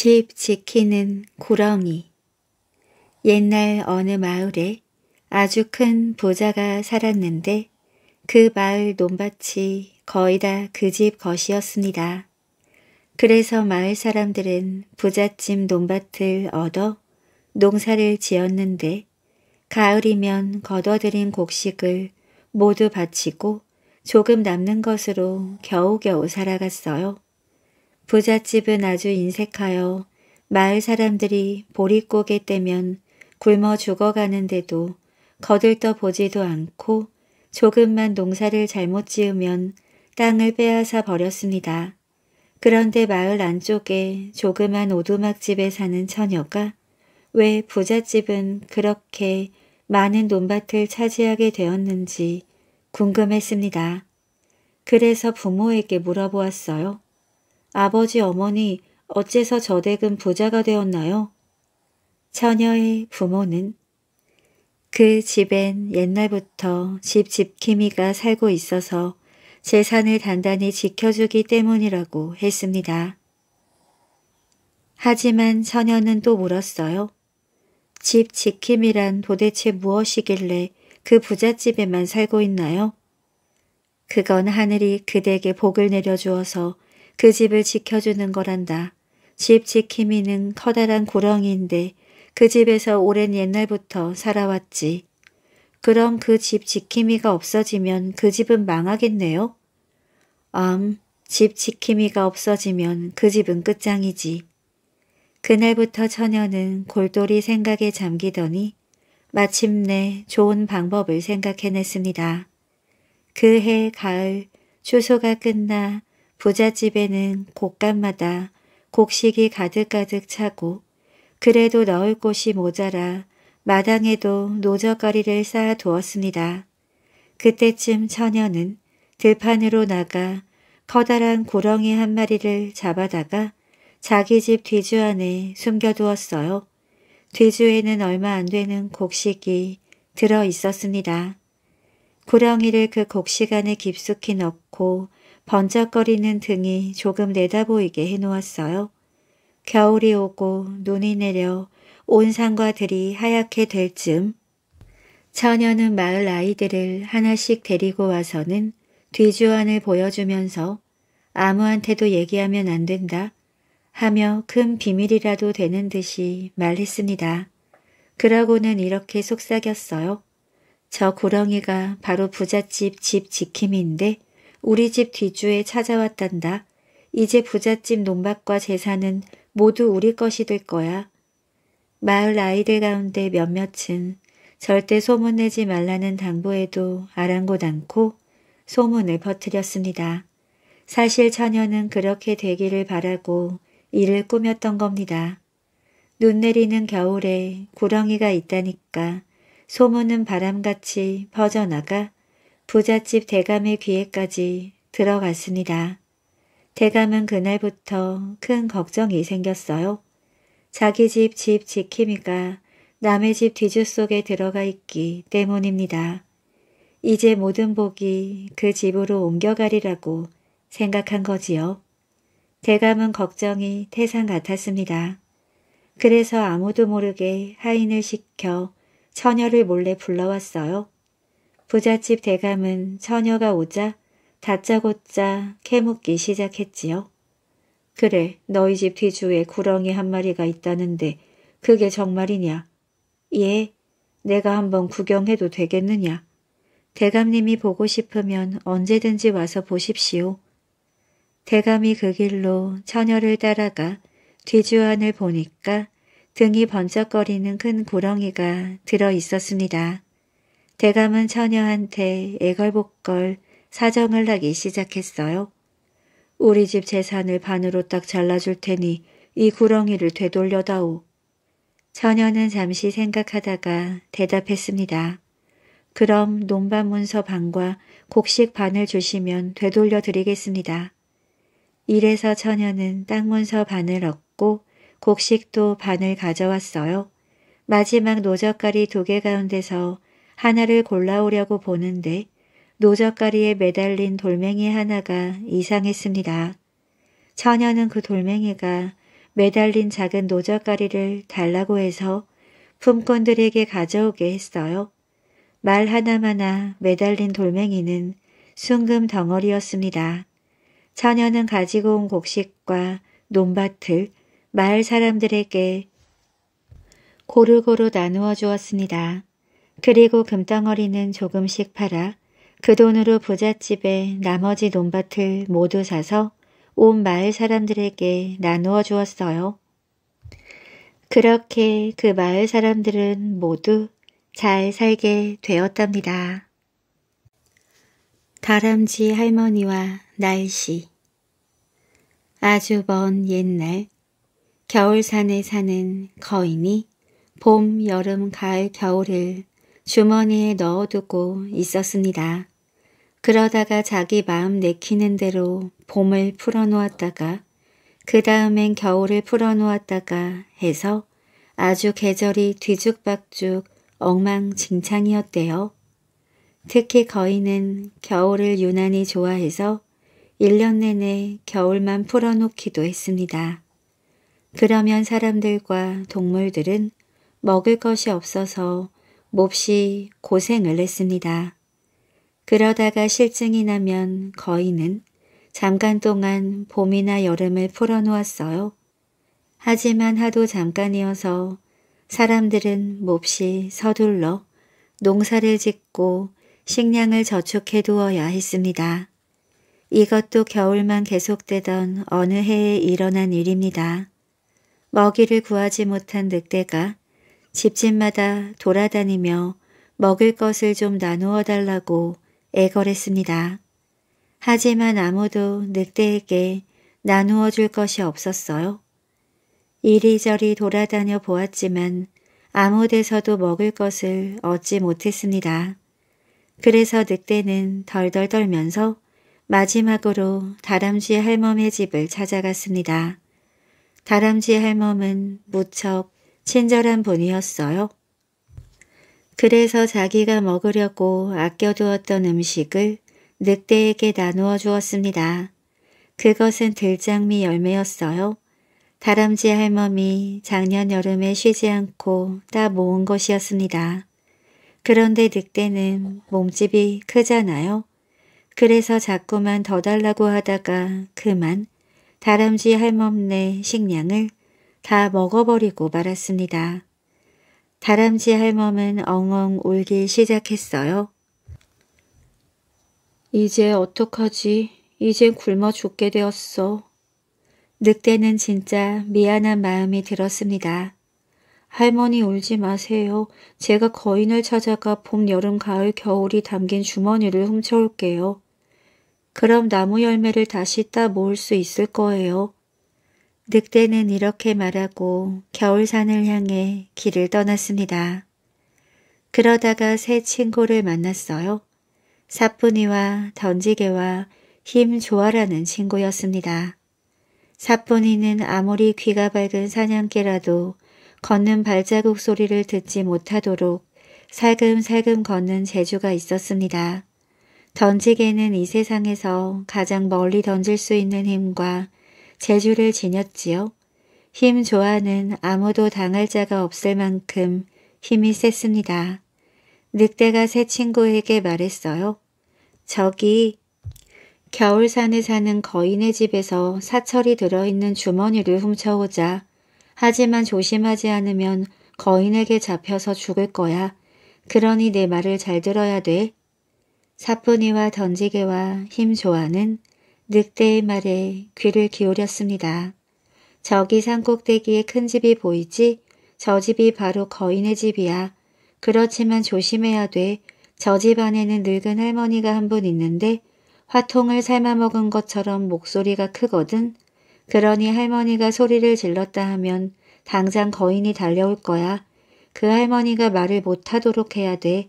집 지키는 고러미. 옛날 어느 마을에 아주 큰 부자가 살았는데 그 마을 논밭이 거의 다 그 집 것이었습니다. 그래서 마을 사람들은 부잣집 논밭을 얻어 농사를 지었는데 가을이면 거둬들인 곡식을 모두 바치고 조금 남는 것으로 겨우겨우 살아갔어요. 부잣집은 아주 인색하여 마을 사람들이 보릿고개 떼면 굶어 죽어가는데도 거들떠 보지도 않고 조금만 농사를 잘못 지으면 땅을 빼앗아 버렸습니다. 그런데 마을 안쪽에 조그만 오두막집에 사는 처녀가 왜 부잣집은 그렇게 많은 논밭을 차지하게 되었는지 궁금했습니다. 그래서 부모에게 물어보았어요. 아버지, 어머니, 어째서 저댁은 부자가 되었나요? 처녀의 부모는 그 집엔 옛날부터 집 지킴이가 살고 있어서 재산을 단단히 지켜주기 때문이라고 했습니다. 하지만 처녀는 또 물었어요. 집 지킴이란 도대체 무엇이길래 그 부잣집에만 살고 있나요? 그건 하늘이 그대에게 복을 내려주어서 그 집을 지켜주는 거란다. 집 지킴이는 커다란 고렁이인데 그 집에서 오랜 옛날부터 살아왔지. 그럼 그 집 지킴이가 없어지면 그 집은 망하겠네요? 집 지킴이가 없어지면 그 집은 끝장이지. 그날부터 처녀는 골똘히 생각에 잠기더니 마침내 좋은 방법을 생각해냈습니다. 그 해 가을 추수가 끝나 부잣집에는 곳간마다 곡식이 가득가득 차고 그래도 넣을 곳이 모자라 마당에도 노적거리를 쌓아두었습니다. 그때쯤 처녀는 들판으로 나가 커다란 고렁이 한 마리를 잡아다가 자기 집 뒤주 안에 숨겨두었어요. 뒤주에는 얼마 안 되는 곡식이 들어 있었습니다. 고렁이를 그 곡식 안에 깊숙이 넣고 번쩍거리는 등이 조금 내다보이게 해놓았어요. 겨울이 오고 눈이 내려 온 산과 들이 하얗게 될 즈음 처녀는 마을 아이들을 하나씩 데리고 와서는 뒤주안을 보여주면서 아무한테도 얘기하면 안 된다 하며 큰 비밀이라도 되는 듯이 말했습니다. 그러고는 이렇게 속삭였어요. 저 고렁이가 바로 부잣집 집 지킴이인데 우리 집 뒤주에 찾아왔단다. 이제 부잣집 논밭과 재산은 모두 우리 것이 될 거야. 마을 아이들 가운데 몇몇은 절대 소문내지 말라는 당부에도 아랑곳 않고 소문을 퍼뜨렸습니다. 사실 처녀는 그렇게 되기를 바라고 이를 꾸몄던 겁니다. 눈 내리는 겨울에 고렁이가 있다니까 소문은 바람같이 퍼져나가 부잣집 대감의 귀에까지 들어갔습니다. 대감은 그날부터 큰 걱정이 생겼어요. 자기 집 지킴이가 남의 집 뒤주 속에 들어가 있기 때문입니다. 이제 모든 복이 그 집으로 옮겨가리라고 생각한 거지요. 대감은 걱정이 태산 같았습니다. 그래서 아무도 모르게 하인을 시켜 처녀를 몰래 불러왔어요. 부잣집 대감은 처녀가 오자 다짜고짜 캐묻기 시작했지요. 그래, 너희 집 뒤주에 구렁이 한 마리가 있다는데 그게 정말이냐? 예, 내가 한번 구경해도 되겠느냐? 대감님이 보고 싶으면 언제든지 와서 보십시오. 대감이 그 길로 처녀를 따라가 뒤주안을 보니까 등이 번쩍거리는 큰 구렁이가 들어 있었습니다. 대감은 처녀한테 애걸복걸 사정을 하기 시작했어요. 우리 집 재산을 반으로 딱 잘라줄 테니 이 구렁이를 되돌려다오. 처녀는 잠시 생각하다가 대답했습니다. 그럼 논밭 문서 반과 곡식 반을 주시면 되돌려드리겠습니다. 이래서 처녀는 땅 문서 반을 얻고 곡식도 반을 가져왔어요. 마지막 노젓가리 2개 가운데서 하나를 골라오려고 보는데 노젓가리에 매달린 돌멩이 하나가 이상했습니다. 처녀는 그 돌멩이가 매달린 작은 노젓가리를 달라고 해서 품꾼들에게 가져오게 했어요. 말 하나마나 매달린 돌멩이는 순금 덩어리였습니다. 처녀는 가지고 온 곡식과 논밭을 마을 사람들에게 고루고루 나누어 주었습니다. 그리고 금덩어리는 조금씩 팔아 그 돈으로 부잣집에 나머지 논밭을 모두 사서 온 마을 사람들에게 나누어 주었어요. 그렇게 그 마을 사람들은 모두 잘 살게 되었답니다. 다람쥐 할머니와 날씨. 아주 먼 옛날 겨울산에 사는 거인이 봄, 여름, 가을, 겨울을 주머니에 넣어두고 있었습니다. 그러다가 자기 마음 내키는 대로 봄을 풀어놓았다가 그 다음엔 겨울을 풀어놓았다가 해서 아주 계절이 뒤죽박죽 엉망진창이었대요. 특히 거인은 겨울을 유난히 좋아해서 1년 내내 겨울만 풀어놓기도 했습니다. 그러면 사람들과 동물들은 먹을 것이 없어서 몹시 고생을 했습니다. 그러다가 실증이 나면 거인은 잠깐 동안 봄이나 여름을 풀어놓았어요. 하지만 하도 잠깐이어서 사람들은 몹시 서둘러 농사를 짓고 식량을 저축해 두어야 했습니다. 이것도 겨울만 계속되던 어느 해에 일어난 일입니다. 먹이를 구하지 못한 늑대가 집집마다 돌아다니며 먹을 것을 좀 나누어 달라고 애걸했습니다. 하지만 아무도 늑대에게 나누어 줄 것이 없었어요. 이리저리 돌아다녀 보았지만 아무 데서도 먹을 것을 얻지 못했습니다. 그래서 늑대는 덜덜 떨면서 마지막으로 다람쥐 할멈의 집을 찾아갔습니다. 다람쥐 할멈은 무척 친절한 분이었어요. 그래서 자기가 먹으려고 아껴두었던 음식을 늑대에게 나누어 주었습니다. 그것은 들장미 열매였어요. 다람쥐 할멈이 작년 여름에 쉬지 않고 따 모은 것이었습니다. 그런데 늑대는 몸집이 크잖아요. 그래서 자꾸만 더 달라고 하다가 그만 다람쥐 할멈네 식량을 다 먹어버리고 말았습니다. 다람쥐 할멈은 엉엉 울기 시작했어요. 이제 어떡하지? 이젠 굶어 죽게 되었어. 늑대는 진짜 미안한 마음이 들었습니다. 할머니 울지 마세요. 제가 거인을 찾아가 봄, 여름, 가을, 겨울이 담긴 주머니를 훔쳐올게요. 그럼 나무 열매를 다시 따 모을 수 있을 거예요. 늑대는 이렇게 말하고 겨울산을 향해 길을 떠났습니다. 그러다가 새 친구를 만났어요. 사뿐이와 던지개와 힘 조아라는 친구였습니다. 사뿐이는 아무리 귀가 밝은 사냥개라도 걷는 발자국 소리를 듣지 못하도록 살금살금 걷는 재주가 있었습니다. 던지개는 이 세상에서 가장 멀리 던질 수 있는 힘과 재주를 지녔지요. 힘 조아는 아무도 당할 자가 없을 만큼 힘이 셌습니다. 늑대가 새 친구에게 말했어요. 저기 겨울산에 사는 거인의 집에서 사철이 들어있는 주머니를 훔쳐오자. 하지만 조심하지 않으면 거인에게 잡혀서 죽을 거야. 그러니 내 말을 잘 들어야 돼. 사뿐이와 던지개와 힘 조아는 늑대의 말에 귀를 기울였습니다. 저기 산꼭대기에 큰 집이 보이지? 저 집이 바로 거인의 집이야. 그렇지만 조심해야 돼. 저 집 안에는 늙은 할머니가 한 분 있는데 화통을 삶아먹은 것처럼 목소리가 크거든. 그러니 할머니가 소리를 질렀다 하면 당장 거인이 달려올 거야. 그 할머니가 말을 못하도록 해야 돼.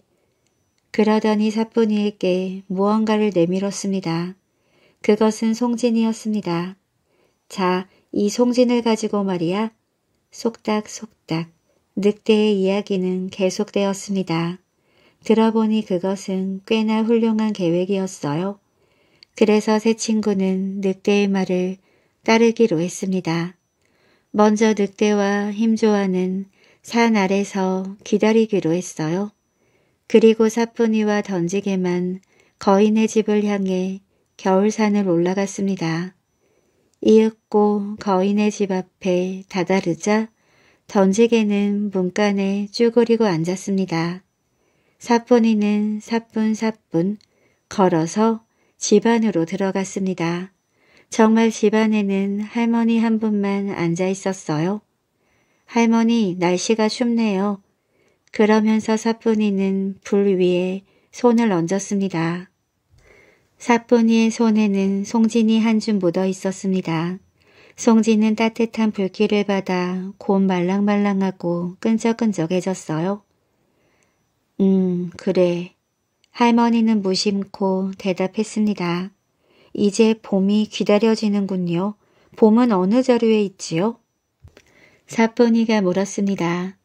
그러더니 사뿐이에게 무언가를 내밀었습니다. 그것은 송진이었습니다. 자, 이 송진을 가지고 말이야. 속닥속닥 늑대의 이야기는 계속되었습니다. 들어보니 그것은 꽤나 훌륭한 계획이었어요. 그래서 새 친구는 늑대의 말을 따르기로 했습니다. 먼저 늑대와 힘조아는 산 아래서 기다리기로 했어요. 그리고 사뿐이와 던지개만 거인의 집을 향해 겨울산을 올라갔습니다. 이윽고 거인의 집 앞에 다다르자 던지개는 문간에 쭈그리고 앉았습니다. 사뿐이는 사뿐사뿐 걸어서 집 안으로 들어갔습니다. 정말 집 안에는 할머니 한 분만 앉아 있었어요. 할머니, 날씨가 춥네요. 그러면서 사뿐이는 불 위에 손을 얹었습니다. 사뿐이의 손에는 송진이 한 줌 묻어 있었습니다. 송진은 따뜻한 불길을 받아 곧 말랑말랑하고 끈적끈적해졌어요. 그래. 할머니는 무심코 대답했습니다. 이제 봄이 기다려지는군요. 봄은 어느 자루에 있지요? 사뿐이가 물었습니다.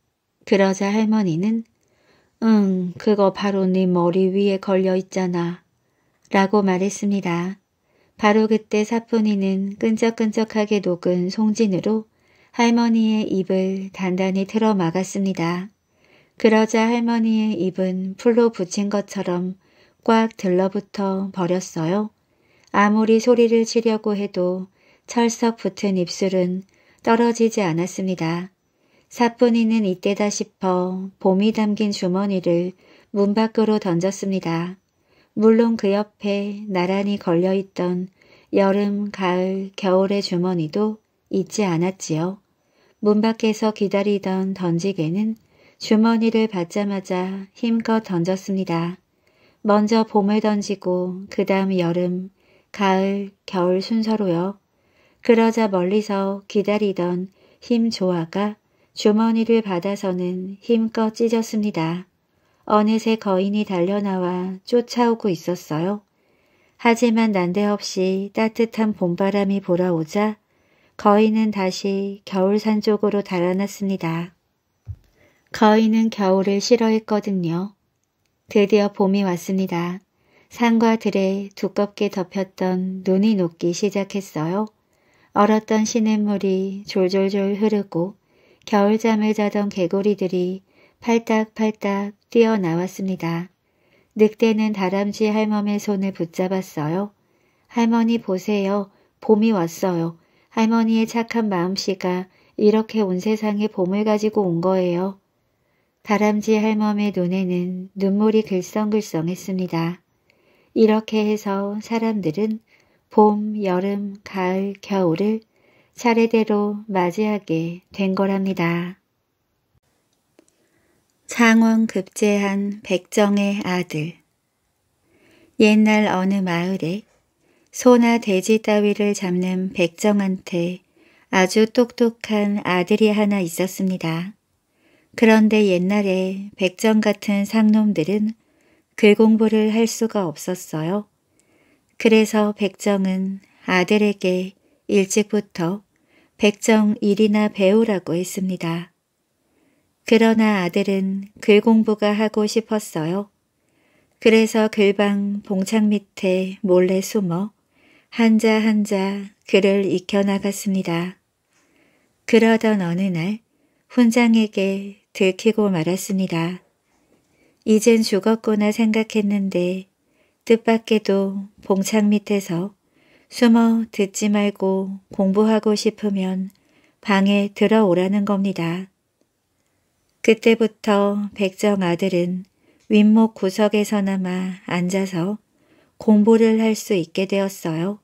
그러자 할머니는 그거 바로 네 머리 위에 걸려 있잖아. 라고 말했습니다. 바로 그때 사뿐이는 끈적끈적하게 녹은 송진으로 할머니의 입을 단단히 틀어 막았습니다. 그러자 할머니의 입은 풀로 붙인 것처럼 꽉 들러붙어 버렸어요. 아무리 소리를 치려고 해도 철썩 붙은 입술은 떨어지지 않았습니다. 사뿐이는 이때다 싶어 봄이 담긴 주머니를 문 밖으로 던졌습니다. 물론 그 옆에 나란히 걸려있던 여름, 가을, 겨울의 주머니도 잊지 않았지요. 문 밖에서 기다리던 던지개는 주머니를 받자마자 힘껏 던졌습니다. 먼저 봄을 던지고 그 다음 여름, 가을, 겨울 순서로요. 그러자 멀리서 기다리던 힘조아가 주머니를 받아서는 힘껏 찢었습니다. 어느새 거인이 달려나와 쫓아오고 있었어요. 하지만 난데없이 따뜻한 봄바람이 불어오자 거인은 다시 겨울산 쪽으로 달아났습니다. 거인은 겨울을 싫어했거든요. 드디어 봄이 왔습니다. 산과 들에 두껍게 덮였던 눈이 녹기 시작했어요. 얼었던 시냇물이 졸졸졸 흐르고 겨울잠을 자던 개구리들이 팔딱팔딱 뛰어나왔습니다. 늑대는 다람쥐 할멈의 손을 붙잡았어요. 할머니 보세요. 봄이 왔어요. 할머니의 착한 마음씨가 이렇게 온 세상에 봄을 가지고 온 거예요. 다람쥐 할멈의 눈에는 눈물이 글썽글썽했습니다. 이렇게 해서 사람들은 봄, 여름, 가을, 겨울을 차례대로 맞이하게 된 거랍니다. 창원 급제한 백정의 아들. 옛날 어느 마을에 소나 돼지 따위를 잡는 백정한테 아주 똑똑한 아들이 하나 있었습니다. 그런데 옛날에 백정 같은 상놈들은 글공부를 할 수가 없었어요. 그래서 백정은 아들에게 일찍부터 백정일이나 배우라고 했습니다. 그러나 아들은 글공부가 하고 싶었어요. 그래서 글방 봉창 밑에 몰래 숨어 한자 한자 글을 익혀나갔습니다. 그러던 어느 날 훈장에게 들키고 말았습니다. 이젠 죽었구나 생각했는데 뜻밖에도 봉창 밑에서 숨어 듣지 말고 공부하고 싶으면 방에 들어오라는 겁니다. 그때부터 백정 아들은 윗목 구석에서나마 앉아서 공부를 할 수 있게 되었어요.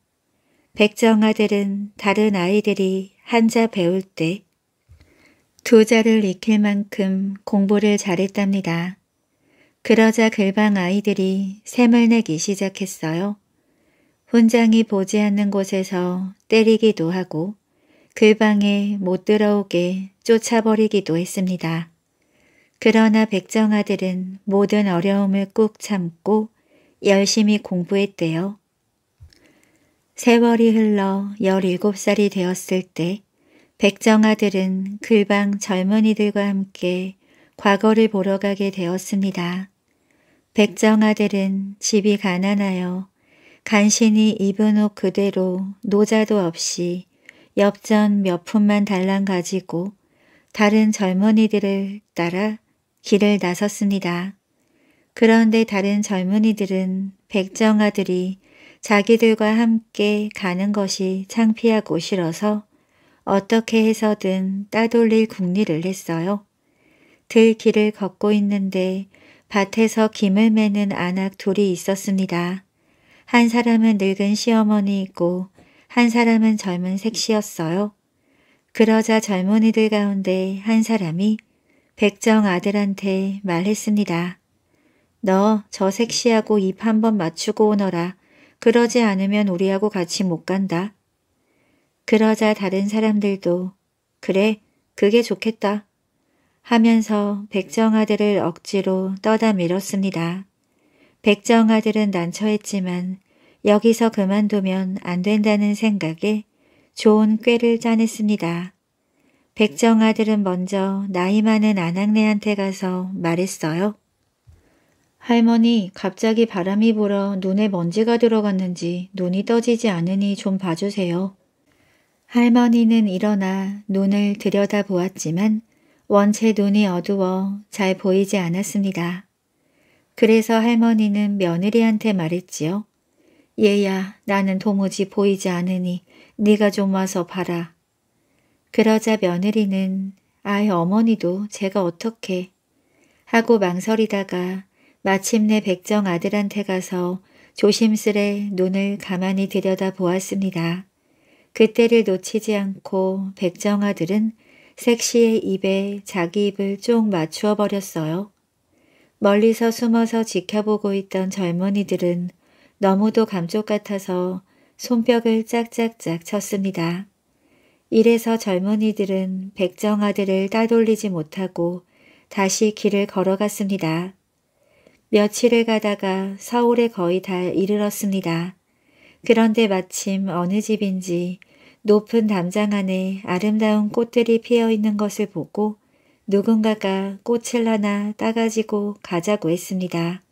백정 아들은 다른 아이들이 한자 배울 때 두자를 익힐 만큼 공부를 잘했답니다. 그러자 글방 아이들이 샘을 내기 시작했어요. 훈장이 보지 않는 곳에서 때리기도 하고 글방에 못 들어오게 쫓아버리기도 했습니다. 그러나 백정 아들은 모든 어려움을 꾹 참고 열심히 공부했대요. 세월이 흘러 17살이 되었을 때 백정 아들은 글방 젊은이들과 함께 과거를 보러 가게 되었습니다. 백정 아들은 집이 가난하여 간신히 입은 옷 그대로 노자도 없이 엽전 몇 푼만 달랑 가지고 다른 젊은이들을 따라 길을 나섰습니다. 그런데 다른 젊은이들은 백정아들이 자기들과 함께 가는 것이 창피하고 싫어서 어떻게 해서든 따돌릴 궁리를 했어요. 들길을 걷고 있는데 밭에서 김을 매는 아낙 둘이 있었습니다. 한 사람은 늙은 시어머니이고 한 사람은 젊은 색시였어요. 그러자 젊은이들 가운데 한 사람이 백정아들한테 말했습니다. 너 저 색시하고 입 한번 맞추고 오너라. 그러지 않으면 우리하고 같이 못 간다. 그러자 다른 사람들도 그래, 그게 좋겠다 하면서 백정아들을 억지로 떠다 밀었습니다. 백정아들은 난처했지만 여기서 그만두면 안 된다는 생각에 좋은 꾀를 짜냈습니다. 백정아들은 먼저 나이 많은 아낙네한테 가서 말했어요. 할머니, 갑자기 바람이 불어 눈에 먼지가 들어갔는지 눈이 떠지지 않으니 좀 봐주세요. 할머니는 일어나 눈을 들여다보았지만 원체 눈이 어두워 잘 보이지 않았습니다. 그래서 할머니는 며느리한테 말했지요. 얘야, 나는 도무지 보이지 않으니 네가 좀 와서 봐라. 그러자 며느리는 아이 어머니도 제가 어떻게 하고 망설이다가 마침내 백정 아들한테 가서 조심스레 눈을 가만히 들여다보았습니다. 그때를 놓치지 않고 백정 아들은 색시의 입에 자기 입을 쭉 맞추어 버렸어요. 멀리서 숨어서 지켜보고 있던 젊은이들은 너무도 감쪽 같아서 손뼉을 짝짝짝 쳤습니다. 이래서 젊은이들은 백정 아들을 따돌리지 못하고 다시 길을 걸어갔습니다. 며칠을 가다가 서울에 거의 다 이르렀습니다. 그런데 마침 어느 집인지 높은 담장 안에 아름다운 꽃들이 피어있는 것을 보고 누군가가 꽃을 하나 따가지고 가자고 했습니다.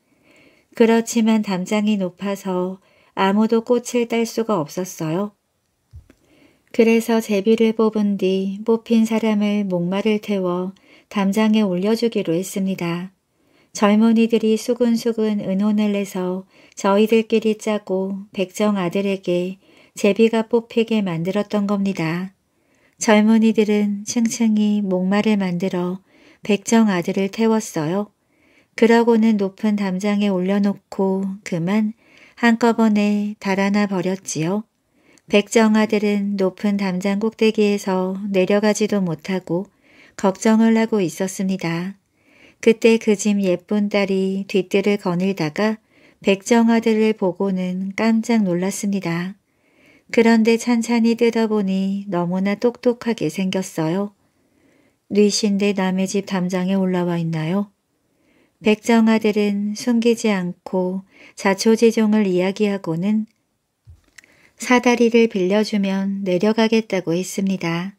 그렇지만 담장이 높아서 아무도 꽃을 딸 수가 없었어요. 그래서 제비를 뽑은 뒤 뽑힌 사람을 목마를 태워 담장에 올려주기로 했습니다. 젊은이들이 수근수근 은혼을 내서 저희들끼리 짜고 백정 아들에게 제비가 뽑히게 만들었던 겁니다. 젊은이들은 층층이 목마를 만들어 백정 아들을 태웠어요. 그러고는 높은 담장에 올려놓고 그만 한꺼번에 달아나 버렸지요. 백정 아들은 높은 담장 꼭대기에서 내려가지도 못하고 걱정을 하고 있었습니다. 그때 그 집 예쁜 딸이 뒤뜰을 거닐다가 백정 아들을 보고는 깜짝 놀랐습니다. 그런데 찬찬히 뜯어보니 너무나 똑똑하게 생겼어요. 뉘신데 남의 집 담장에 올라와 있나요? 백정 아들은 숨기지 않고 자초지종을 이야기하고는 사다리를 빌려주면 내려가겠다고 했습니다.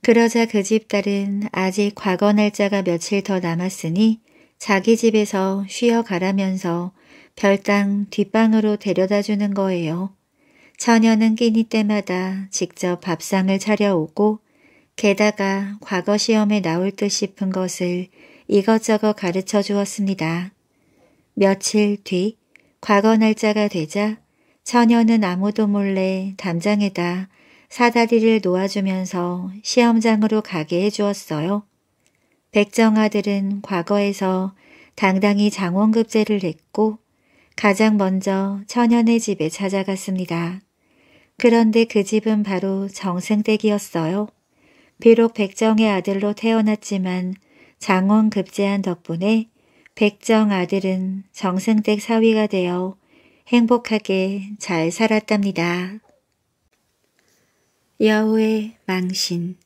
그러자 그 집 딸은 아직 과거 날짜가 며칠 더 남았으니 자기 집에서 쉬어가라면서 별당 뒷방으로 데려다주는 거예요. 처녀는 끼니 때마다 직접 밥상을 차려오고 게다가 과거 시험에 나올 듯 싶은 것을 이것저것 가르쳐 주었습니다. 며칠 뒤 과거 날짜가 되자 처녀는 아무도 몰래 담장에다 사다리를 놓아주면서 시험장으로 가게 해주었어요. 백정아들은 과거에서 당당히 장원급제를 했고 가장 먼저 처녀네 집에 찾아갔습니다. 그런데 그 집은 바로 정승댁이었어요. 비록 백정의 아들로 태어났지만 장원급제한 덕분에 백정아들은 정승댁 사위가 되어 행복하게 잘 살았답니다. 여우의 망신.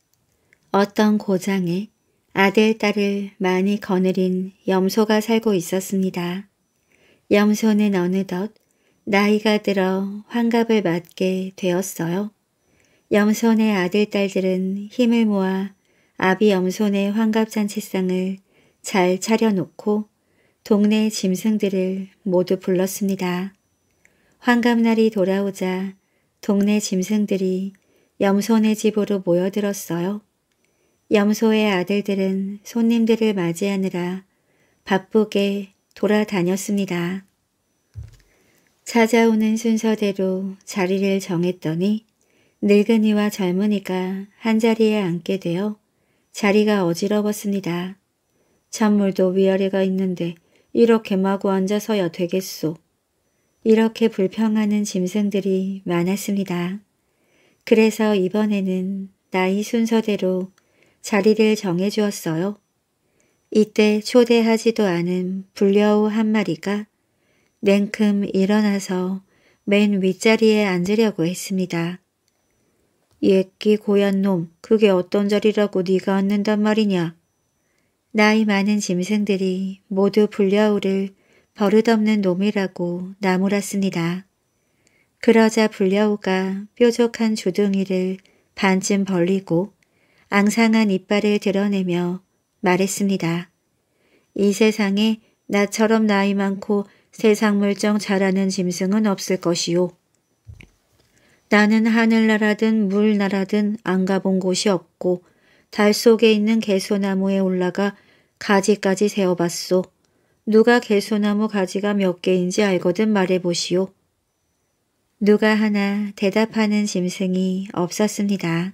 어떤 고장에 아들, 딸을 많이 거느린 염소가 살고 있었습니다. 염소는 어느덧 나이가 들어 환갑을 맞게 되었어요. 염소네 아들, 딸들은 힘을 모아 아비 염소네 환갑잔치상을 잘 차려놓고 동네 짐승들을 모두 불렀습니다. 환갑날이 돌아오자 동네 짐승들이 염손의 집으로 모여들었어요. 염소의 아들들은 손님들을 맞이하느라 바쁘게 돌아다녔습니다. 찾아오는 순서대로 자리를 정했더니 늙은이와 젊은이가 한자리에 앉게 되어 자리가 어지러웠습니다. 찬물도 위아래가 있는데 이렇게 마구 앉아서야 되겠소. 이렇게 불평하는 짐승들이 많았습니다. 그래서 이번에는 나이 순서대로 자리를 정해주었어요. 이때 초대하지도 않은 불려우 한 마리가 냉큼 일어나서 맨 윗자리에 앉으려고 했습니다. 예끼 고얀 놈, 그게 어떤 자리라고 네가 앉는단 말이냐. 나이 많은 짐승들이 모두 불려우를 버릇없는 놈이라고 나무랐습니다. 그러자 불려우가 뾰족한 주둥이를 반쯤 벌리고 앙상한 이빨을 드러내며 말했습니다. 이 세상에 나처럼 나이 많고 세상 물정 잘하는 짐승은 없을 것이요. 나는 하늘나라든 물나라든 안 가본 곳이 없고 달 속에 있는 개소나무에 올라가 가지까지 세어봤소. 누가 개소나무 가지가 몇 개인지 알거든 말해보시오. 누가 하나 대답하는 짐승이 없었습니다.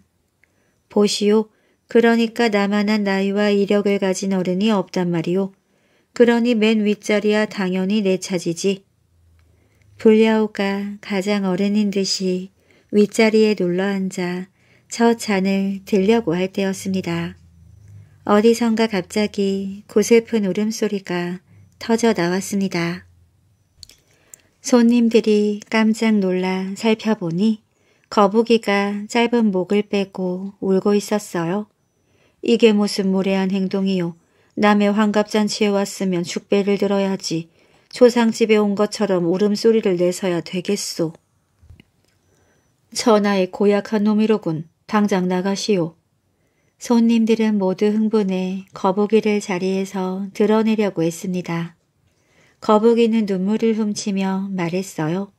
보시오. 그러니까 나만한 나이와 이력을 가진 어른이 없단 말이오. 그러니 맨 윗자리야 당연히 내 차지지. 불려우가 가장 어른인 듯이 윗자리에 눌러앉아 첫 잔을 들려고 할 때였습니다. 어디선가 갑자기 고슬픈 울음소리가 터져 나왔습니다. 손님들이 깜짝 놀라 살펴보니 거북이가 짧은 목을 빼고 울고 있었어요. 이게 무슨 무례한 행동이요. 남의 환갑잔치에 왔으면 죽배를 들어야지. 조상집에 온 것처럼 울음소리를 내서야 되겠소. 천하의 고약한 놈이로군. 당장 나가시오. 손님들은 모두 흥분해 거북이를 자리에서 드러내려고 했습니다. 거북이는 눈물을 훔치며 말했어요.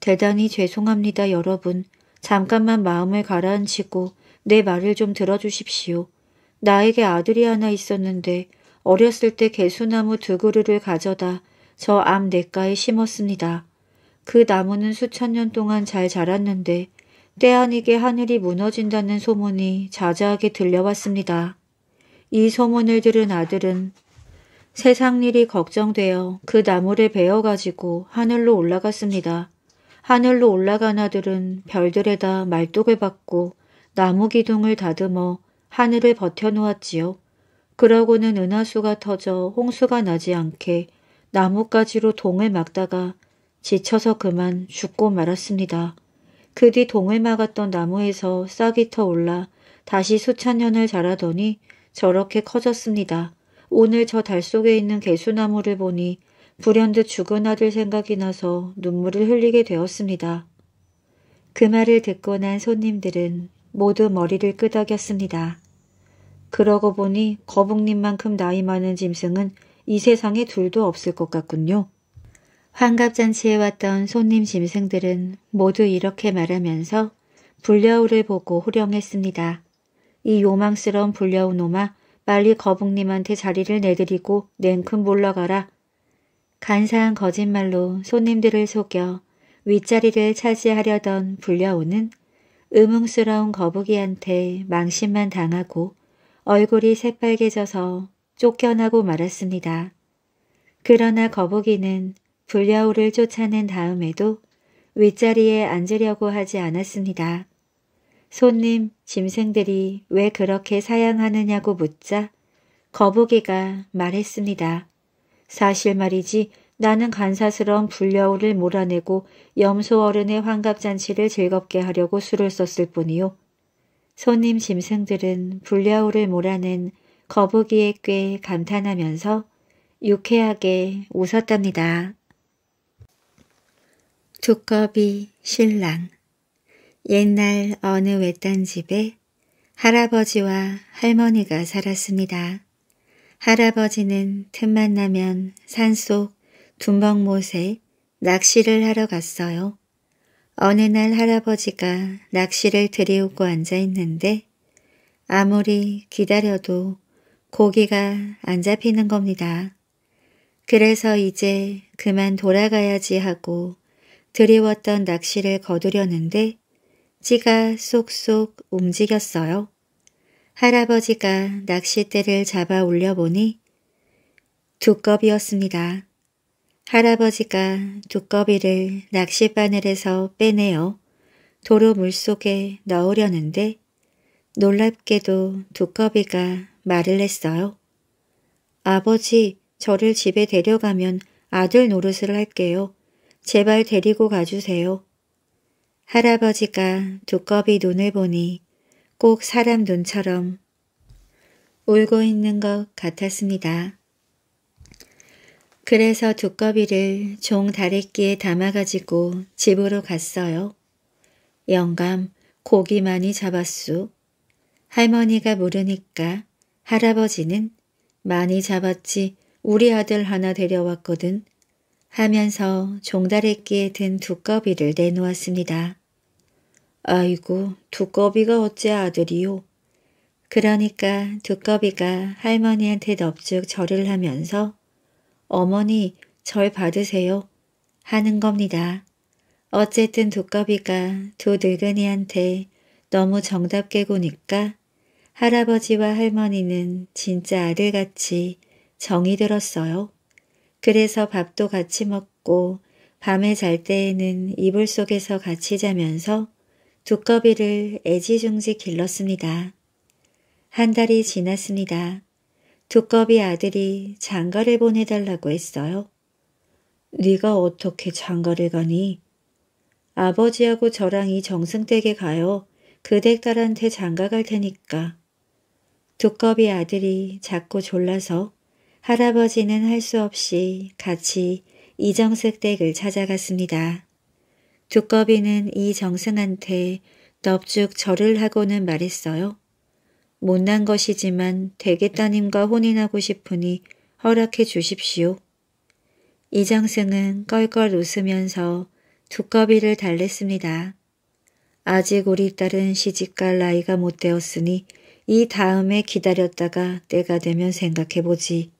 대단히 죄송합니다, 여러분. 잠깐만 마음을 가라앉히고 내 말을 좀 들어주십시오. 나에게 아들이 하나 있었는데 어렸을 때 개수나무 두 그루를 가져다 저 암 냇가에 심었습니다. 그 나무는 수천 년 동안 잘 자랐는데 때 아니게 하늘이 무너진다는 소문이 자자하게 들려왔습니다. 이 소문을 들은 아들은 세상 일이 걱정되어 그 나무를 베어가지고 하늘로 올라갔습니다. 하늘로 올라간 아들은 별들에다 말뚝을 박고 나무 기둥을 다듬어 하늘을 버텨놓았지요. 그러고는 은하수가 터져 홍수가 나지 않게 나뭇가지로 동을 막다가 지쳐서 그만 죽고 말았습니다. 그 뒤 동을 막았던 나무에서 싹이 터올라 다시 수천 년을 자라더니 저렇게 커졌습니다. 오늘 저 달 속에 있는 개수나무를 보니 불현듯 죽은 아들 생각이 나서 눈물을 흘리게 되었습니다. 그 말을 듣고 난 손님들은 모두 머리를 끄덕였습니다. 그러고 보니 거북님만큼 나이 많은 짐승은 이 세상에 둘도 없을 것 같군요. 환갑잔치에 왔던 손님 짐승들은 모두 이렇게 말하면서 불려우를 보고 호령했습니다. 이 요망스러운 불려우 놈아, 빨리 거북님한테 자리를 내드리고 냉큼 물러가라. 간사한 거짓말로 손님들을 속여 윗자리를 차지하려던 불려우는 의문스러운 거북이한테 망신만 당하고 얼굴이 새빨개져서 쫓겨나고 말았습니다. 그러나 거북이는 불려우를 쫓아낸 다음에도 윗자리에 앉으려고 하지 않았습니다. 손님, 짐승들이 왜 그렇게 사양하느냐고 묻자 거북이가 말했습니다. 사실 말이지 나는 간사스러운 불려우를 몰아내고 염소 어른의 환갑잔치를 즐겁게 하려고 술을 썼을 뿐이요. 손님 짐승들은 불려우를 몰아낸 거북이에 꽤 감탄하면서 유쾌하게 웃었답니다. 두꺼비 신랑. 옛날 어느 외딴 집에 할아버지와 할머니가 살았습니다. 할아버지는 틈만 나면 산속 둔벅못에 낚시를 하러 갔어요. 어느 날 할아버지가 낚시를 들이우고 앉아 있는데 아무리 기다려도 고기가 안 잡히는 겁니다. 그래서 이제 그만 돌아가야지 하고 들이웠던 낚시를 거두려는데 찌가 쏙쏙 움직였어요. 할아버지가 낚싯대를 잡아 올려보니 두꺼비였습니다. 할아버지가 두꺼비를 낚싯바늘에서 빼내어 도로 물속에 넣으려는데 놀랍게도 두꺼비가 말을 했어요. 아버지, 저를 집에 데려가면 아들 노릇을 할게요. 제발 데리고 가주세요. 할아버지가 두꺼비 눈을 보니 꼭 사람 눈처럼 울고 있는 것 같았습니다. 그래서 두꺼비를 종 다래끼에 담아가지고 집으로 갔어요. 영감, 고기 많이 잡았수. 할머니가 물으니까 할아버지는 많이 잡았지 우리 아들 하나 데려왔거든 하면서 종 다래끼에 든 두꺼비를 내놓았습니다. 아이고, 두꺼비가 어째 아들이요. 그러니까 두꺼비가 할머니한테 넙죽 절을 하면서 어머니, 절 받으세요 하는 겁니다. 어쨌든 두꺼비가 두 늙은이한테 너무 정답게 구니까 할아버지와 할머니는 진짜 아들같이 정이 들었어요. 그래서 밥도 같이 먹고 밤에 잘 때에는 이불 속에서 같이 자면서 두꺼비를 애지중지 길렀습니다. 한 달이 지났습니다. 두꺼비 아들이 장가를 보내달라고 했어요. 네가 어떻게 장가를 가니? 아버지하고 저랑 이 정승댁에 가요. 그댁 딸한테 장가 갈 테니까. 두꺼비 아들이 자꾸 졸라서 할아버지는 할 수 없이 같이 이정승댁을 찾아갔습니다. 두꺼비는 이정승한테 넙죽 절을 하고는 말했어요. 못난 것이지만 대개 따님과 혼인하고 싶으니 허락해 주십시오. 이정승은 껄껄 웃으면서 두꺼비를 달랬습니다. 아직 우리 딸은 시집갈 나이가 못 되었으니 이 다음에 기다렸다가 때가 되면 생각해보지.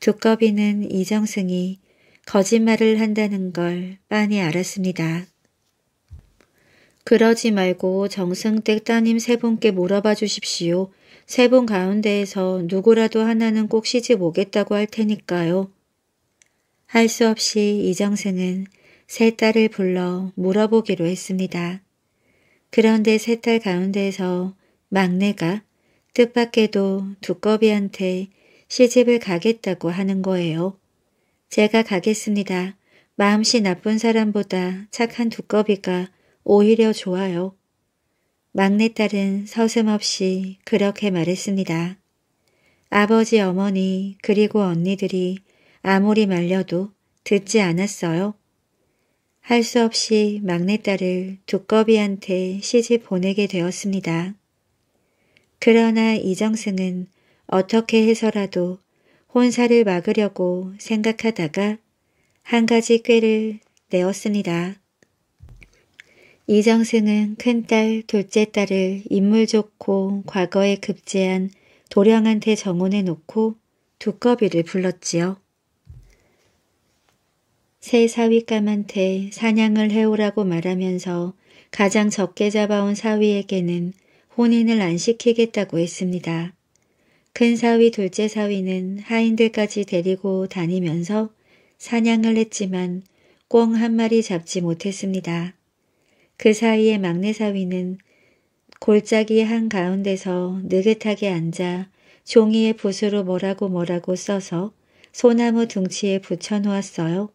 두꺼비는 이정승이 거짓말을 한다는 걸 빤히 알았습니다. 그러지 말고 정승댁 따님 세 분께 물어봐 주십시오. 세 분 가운데에서 누구라도 하나는 꼭 시집 오겠다고 할 테니까요. 할 수 없이 이정승은 세 딸을 불러 물어보기로 했습니다. 그런데 세 딸 가운데에서 막내가 뜻밖에도 두꺼비한테 시집을 가겠다고 하는 거예요. 제가 가겠습니다. 마음씨 나쁜 사람보다 착한 두꺼비가 오히려 좋아요. 막내딸은 서슴없이 그렇게 말했습니다. 아버지, 어머니 그리고 언니들이 아무리 말려도 듣지 않았어요. 할 수 없이 막내딸을 두꺼비한테 시집 보내게 되었습니다. 그러나 이정승은 어떻게 해서라도 혼사를 막으려고 생각하다가 한 가지 꾀를 내었습니다. 이정승은 큰딸, 둘째 딸을 인물 좋고 과거에 급제한 도령한테 정혼해 놓고 두꺼비를 불렀지요. 새 사위감한테 사냥을 해오라고 말하면서 가장 적게 잡아온 사위에게는 혼인을 안 시키겠다고 했습니다. 큰 사위, 둘째 사위는 하인들까지 데리고 다니면서 사냥을 했지만 꽁 한 마리 잡지 못했습니다. 그 사이에 막내 사위는 골짜기 한가운데서 느긋하게 앉아 종이에 붓으로 뭐라고 써서 소나무 둥치에 붙여놓았어요.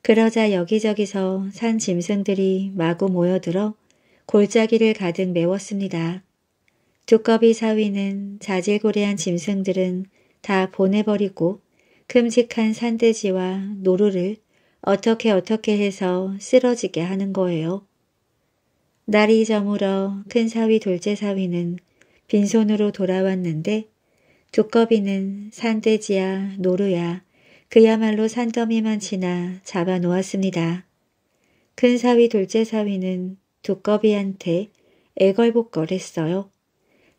그러자 여기저기서 산 짐승들이 마구 모여들어 골짜기를 가득 메웠습니다. 두꺼비 사위는 자질고레한 짐승들은 다 보내버리고 큼직한 산돼지와 노루를 어떻게 해서 쓰러지게 하는 거예요. 날이 저물어 큰 사위, 둘째 사위는 빈손으로 돌아왔는데 두꺼비는 산돼지야 노루야 그야말로 산더미만 치나 잡아놓았습니다. 큰 사위 둘째 사위는 두꺼비한테 애걸복걸했어요.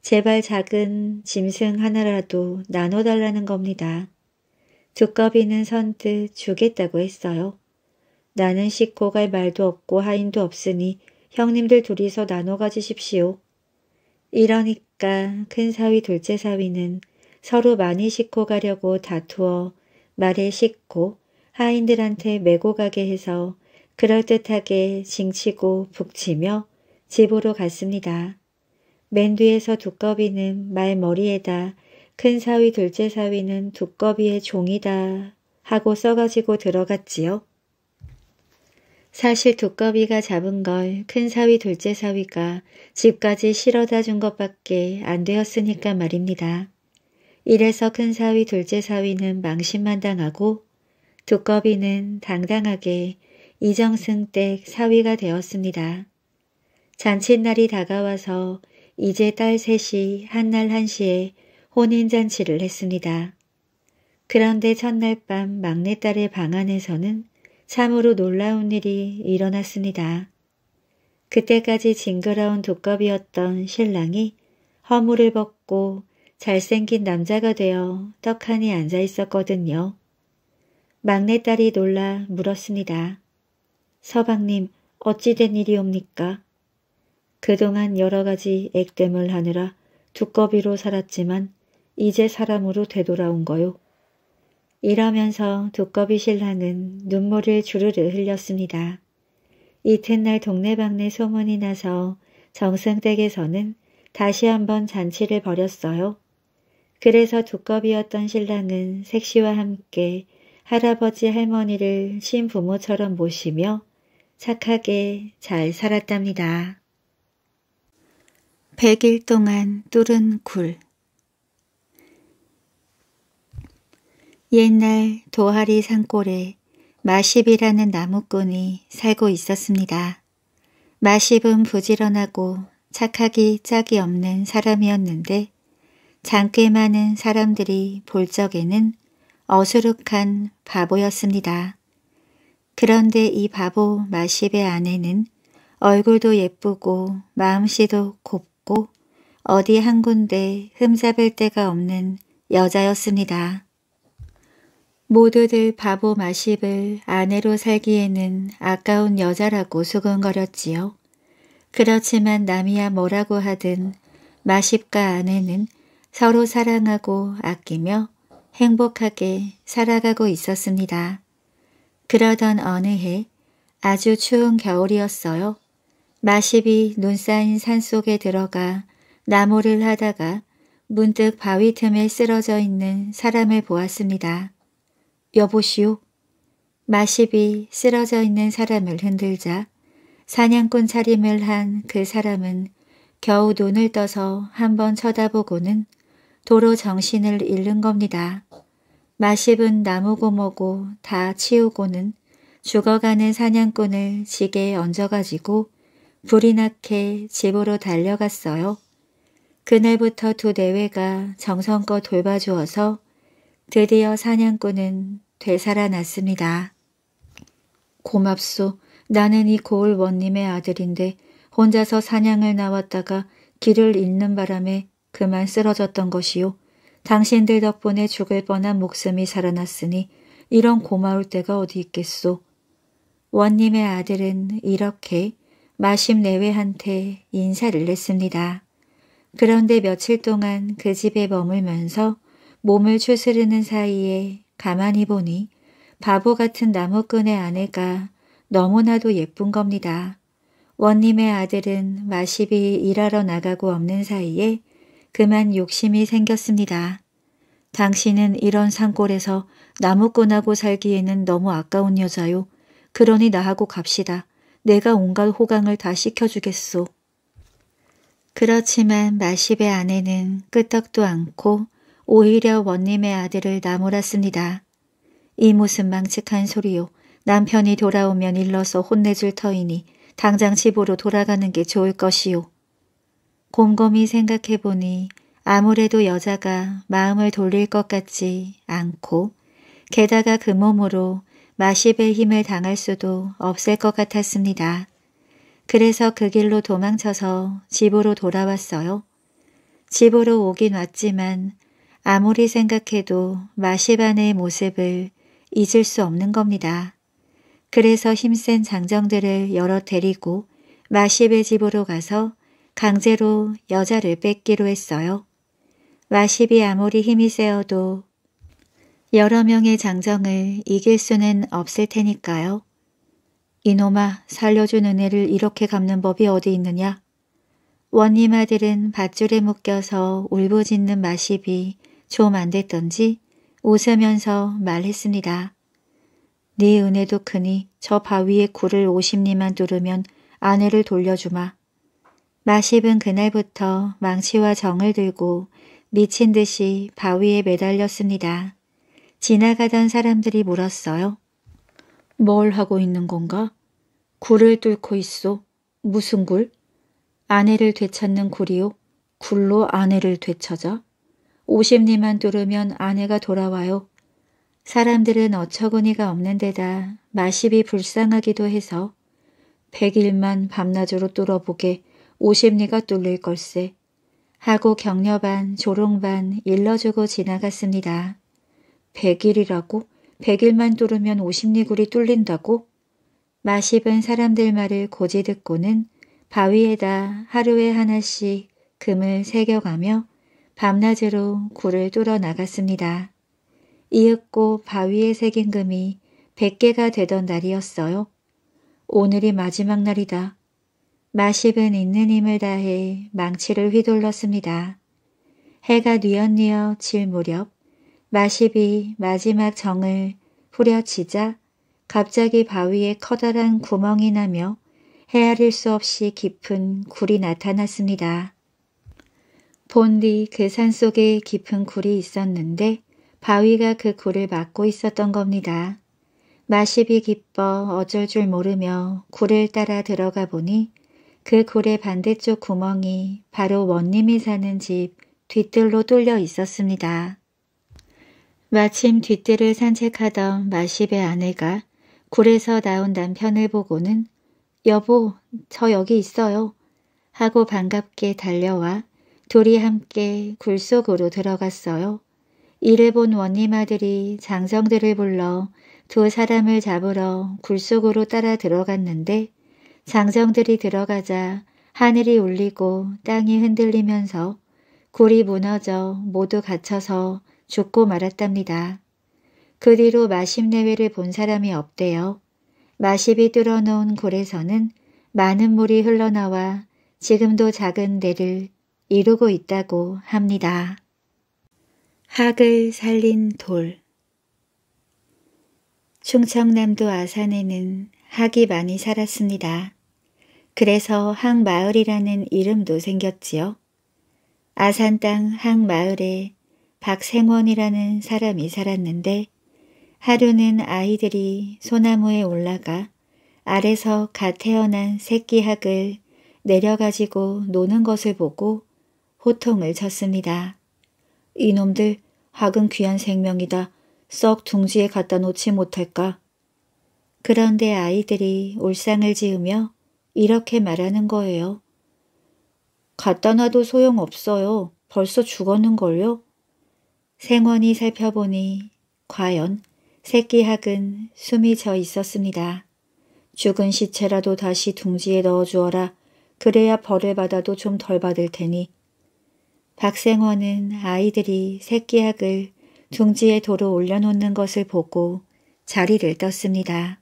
제발 작은 짐승 하나라도 나눠달라는 겁니다. 두꺼비는 선뜻 주겠다고 했어요. 나는 싣고 갈 말도 없고 하인도 없으니 형님들 둘이서 나눠 가지십시오. 이러니까 큰 사위 둘째 사위는 서로 많이 싣고 가려고 다투어 말에 싣고 하인들한테 메고 가게 해서 그럴듯하게 징치고 북치며 집으로 갔습니다. 맨 뒤에서 두꺼비는 말머리에다 큰 사위 둘째 사위는 두꺼비의 종이다 하고 써가지고 들어갔지요. 사실 두꺼비가 잡은 걸 큰 사위 둘째 사위가 집까지 실어다 준 것밖에 안 되었으니까 말입니다. 이래서 큰 사위 둘째 사위는 망신만 당하고 두꺼비는 당당하게 이정승댁 사위가 되었습니다. 잔칫날이 다가와서 이제 딸 셋이 한날 한시에 혼인잔치를 했습니다. 그런데 첫날 밤 막내딸의 방 안에서는 참으로 놀라운 일이 일어났습니다. 그때까지 징그러운 두꺼비였던 신랑이 허물을 벗고 잘생긴 남자가 되어 떡하니 앉아 있었거든요. 막내딸이 놀라 물었습니다. 서방님, 어찌된 일이옵니까? 그동안 여러가지 액땜을 하느라 두꺼비로 살았지만 이제 사람으로 되돌아온 거요. 이러면서 두꺼비 신랑은 눈물을 주르르 흘렸습니다. 이튿날 동네방네 소문이 나서 정승댁에서는 다시 한번 잔치를 벌였어요. 그래서 두꺼비였던 신랑은 색시와 함께 할아버지 할머니를 친부모처럼 모시며 착하게 잘 살았답니다. 100일 동안 뚫은 굴. 옛날 도하리 산골에 마십이라는 나무꾼이 살고 있었습니다. 마십은 부지런하고 착하기 짝이 없는 사람이었는데 장꽤 많은 사람들이 볼 적에는 어수룩한 바보였습니다. 그런데 이 바보 마십의 아내는 얼굴도 예쁘고 마음씨도 곱고 어디 한 군데 흠잡을 데가 없는 여자였습니다. 모두들 바보 마십을 아내로 살기에는 아까운 여자라고 수근거렸지요. 그렇지만 남이야 뭐라고 하든 마십과 아내는 서로 사랑하고 아끼며 행복하게 살아가고 있었습니다. 그러던 어느 해 아주 추운 겨울이었어요. 마십이 눈 쌓인 산속에 들어가 나무를 하다가 문득 바위 틈에 쓰러져 있는 사람을 보았습니다. 여보시오. 마십이 쓰러져 있는 사람을 흔들자 사냥꾼 차림을 한 그 사람은 겨우 눈을 떠서 한번 쳐다보고는 도로 정신을 잃는 겁니다. 마십은 나무고 뭐고 다 치우고는 죽어가는 사냥꾼을 지게에 얹어가지고 불이 나게 집으로 달려갔어요. 그날부터 두 내외가 정성껏 돌봐주어서 드디어 사냥꾼은 되살아났습니다. 고맙소. 나는 이 고을 원님의 아들인데 혼자서 사냥을 나왔다가 길을 잃는 바람에 그만 쓰러졌던 것이요. 당신들 덕분에 죽을 뻔한 목숨이 살아났으니 이런 고마울 때가 어디 있겠소. 원님의 아들은 이렇게 마십 내외한테 인사를 했습니다. 그런데 며칠 동안 그 집에 머물면서 몸을 추스르는 사이에 가만히 보니 바보 같은 나무꾼의 아내가 너무나도 예쁜 겁니다. 원님의 아들은 마십이 일하러 나가고 없는 사이에 그만 욕심이 생겼습니다. 당신은 이런 산골에서 나무꾼하고 살기에는 너무 아까운 여자요. 그러니 나하고 갑시다. 내가 온갖 호강을 다 시켜주겠소. 그렇지만 마십의 아내는 끄떡도 않고 오히려 원님의 아들을 나무랐습니다. 이 무슨 망측한 소리요. 남편이 돌아오면 일러서 혼내줄 터이니 당장 집으로 돌아가는 게 좋을 것이요. 곰곰이 생각해보니 아무래도 여자가 마음을 돌릴 것 같지 않고 게다가 그 몸으로 마십의 힘을 당할 수도 없을 것 같았습니다. 그래서 그 길로 도망쳐서 집으로 돌아왔어요. 집으로 오긴 왔지만 아무리 생각해도 마십 아내의 모습을 잊을 수 없는 겁니다. 그래서 힘센 장정들을 여러 데리고 마십의 집으로 가서 강제로 여자를 뺏기로 했어요. 마십이 아무리 힘이 세어도 여러 명의 장정을 이길 수는 없을 테니까요. 이놈아, 살려준 은혜를 이렇게 갚는 법이 어디 있느냐? 원님 아들은 밧줄에 묶여서 울부짖는 마십이 좀 안 됐던지 웃으면서 말했습니다. 네 은혜도 크니 저 바위에 굴을 50리만 뚫으면 아내를 돌려주마. 마십은 그날부터 망치와 정을 들고 미친 듯이 바위에 매달렸습니다. 지나가던 사람들이 물었어요. 뭘 하고 있는 건가? 굴을 뚫고 있소. 무슨 굴? 아내를 되찾는 굴이요. 굴로 아내를 되찾아? 50리만 뚫으면 아내가 돌아와요. 사람들은 어처구니가 없는 데다 마십이 불쌍하기도 해서 100일만 밤낮으로 뚫어보게 50리가 뚫릴 걸세 하고 격려 반 조롱 반 일러주고 지나갔습니다. 100일이라고? 100일만 뚫으면 50리 굴이 뚫린다고? 마십은 사람들 말을 고지 듣고는 바위에다 하루에 하나씩 금을 새겨가며 밤낮으로 굴을 뚫어 나갔습니다. 이윽고 바위에 새긴 금이 100개가 되던 날이었어요. 오늘이 마지막 날이다. 마십은 있는 힘을 다해 망치를 휘둘렀습니다. 해가 뉘엿뉘엿 질 무렵 마십이 마지막 정을 후려치자 갑자기 바위에 커다란 구멍이 나며 헤아릴 수 없이 깊은 굴이 나타났습니다. 본디 그 산속에 깊은 굴이 있었는데 바위가 그 굴을 막고 있었던 겁니다. 마십이 기뻐 어쩔 줄 모르며 굴을 따라 들어가 보니 그 굴의 반대쪽 구멍이 바로 원님이 사는 집 뒷뜰로 뚫려 있었습니다. 마침 뒷뜰을 산책하던 마십의 아내가 굴에서 나온 남편을 보고는 여보, 저 여기 있어요 하고 반갑게 달려와 둘이 함께 굴 속으로 들어갔어요. 이를 본 원님 아들이 장정들을 불러 두 사람을 잡으러 굴 속으로 따라 들어갔는데 장정들이 들어가자 하늘이 울리고 땅이 흔들리면서 굴이 무너져 모두 갇혀서 죽고 말았답니다. 그 뒤로 마십 내외를 본 사람이 없대요. 마십이 뚫어놓은 굴에서는 많은 물이 흘러나와 지금도 작은 데를 이루고 있다고 합니다. 학을 살린 돌. 충청남도 아산에는 학이 많이 살았습니다. 그래서 학마을이라는 이름도 생겼지요. 아산 땅 학마을에 박생원이라는 사람이 살았는데 하루는 아이들이 소나무에 올라가 알에서 갓 태어난 새끼 학을 내려가지고 노는 것을 보고 호통을 쳤습니다. 이놈들 학은 귀한 생명이다. 썩 둥지에 갖다 놓지 못할까? 그런데 아이들이 울상을 지으며 이렇게 말하는 거예요. 갖다 놔도 소용없어요. 벌써 죽었는걸요? 생원이 살펴보니 과연 새끼 학은 숨이 져 있었습니다. 죽은 시체라도 다시 둥지에 넣어주어라. 그래야 벌을 받아도 좀 덜 받을 테니. 박생원은 아이들이 새끼 학을 둥지에 도로 올려놓는 것을 보고 자리를 떴습니다.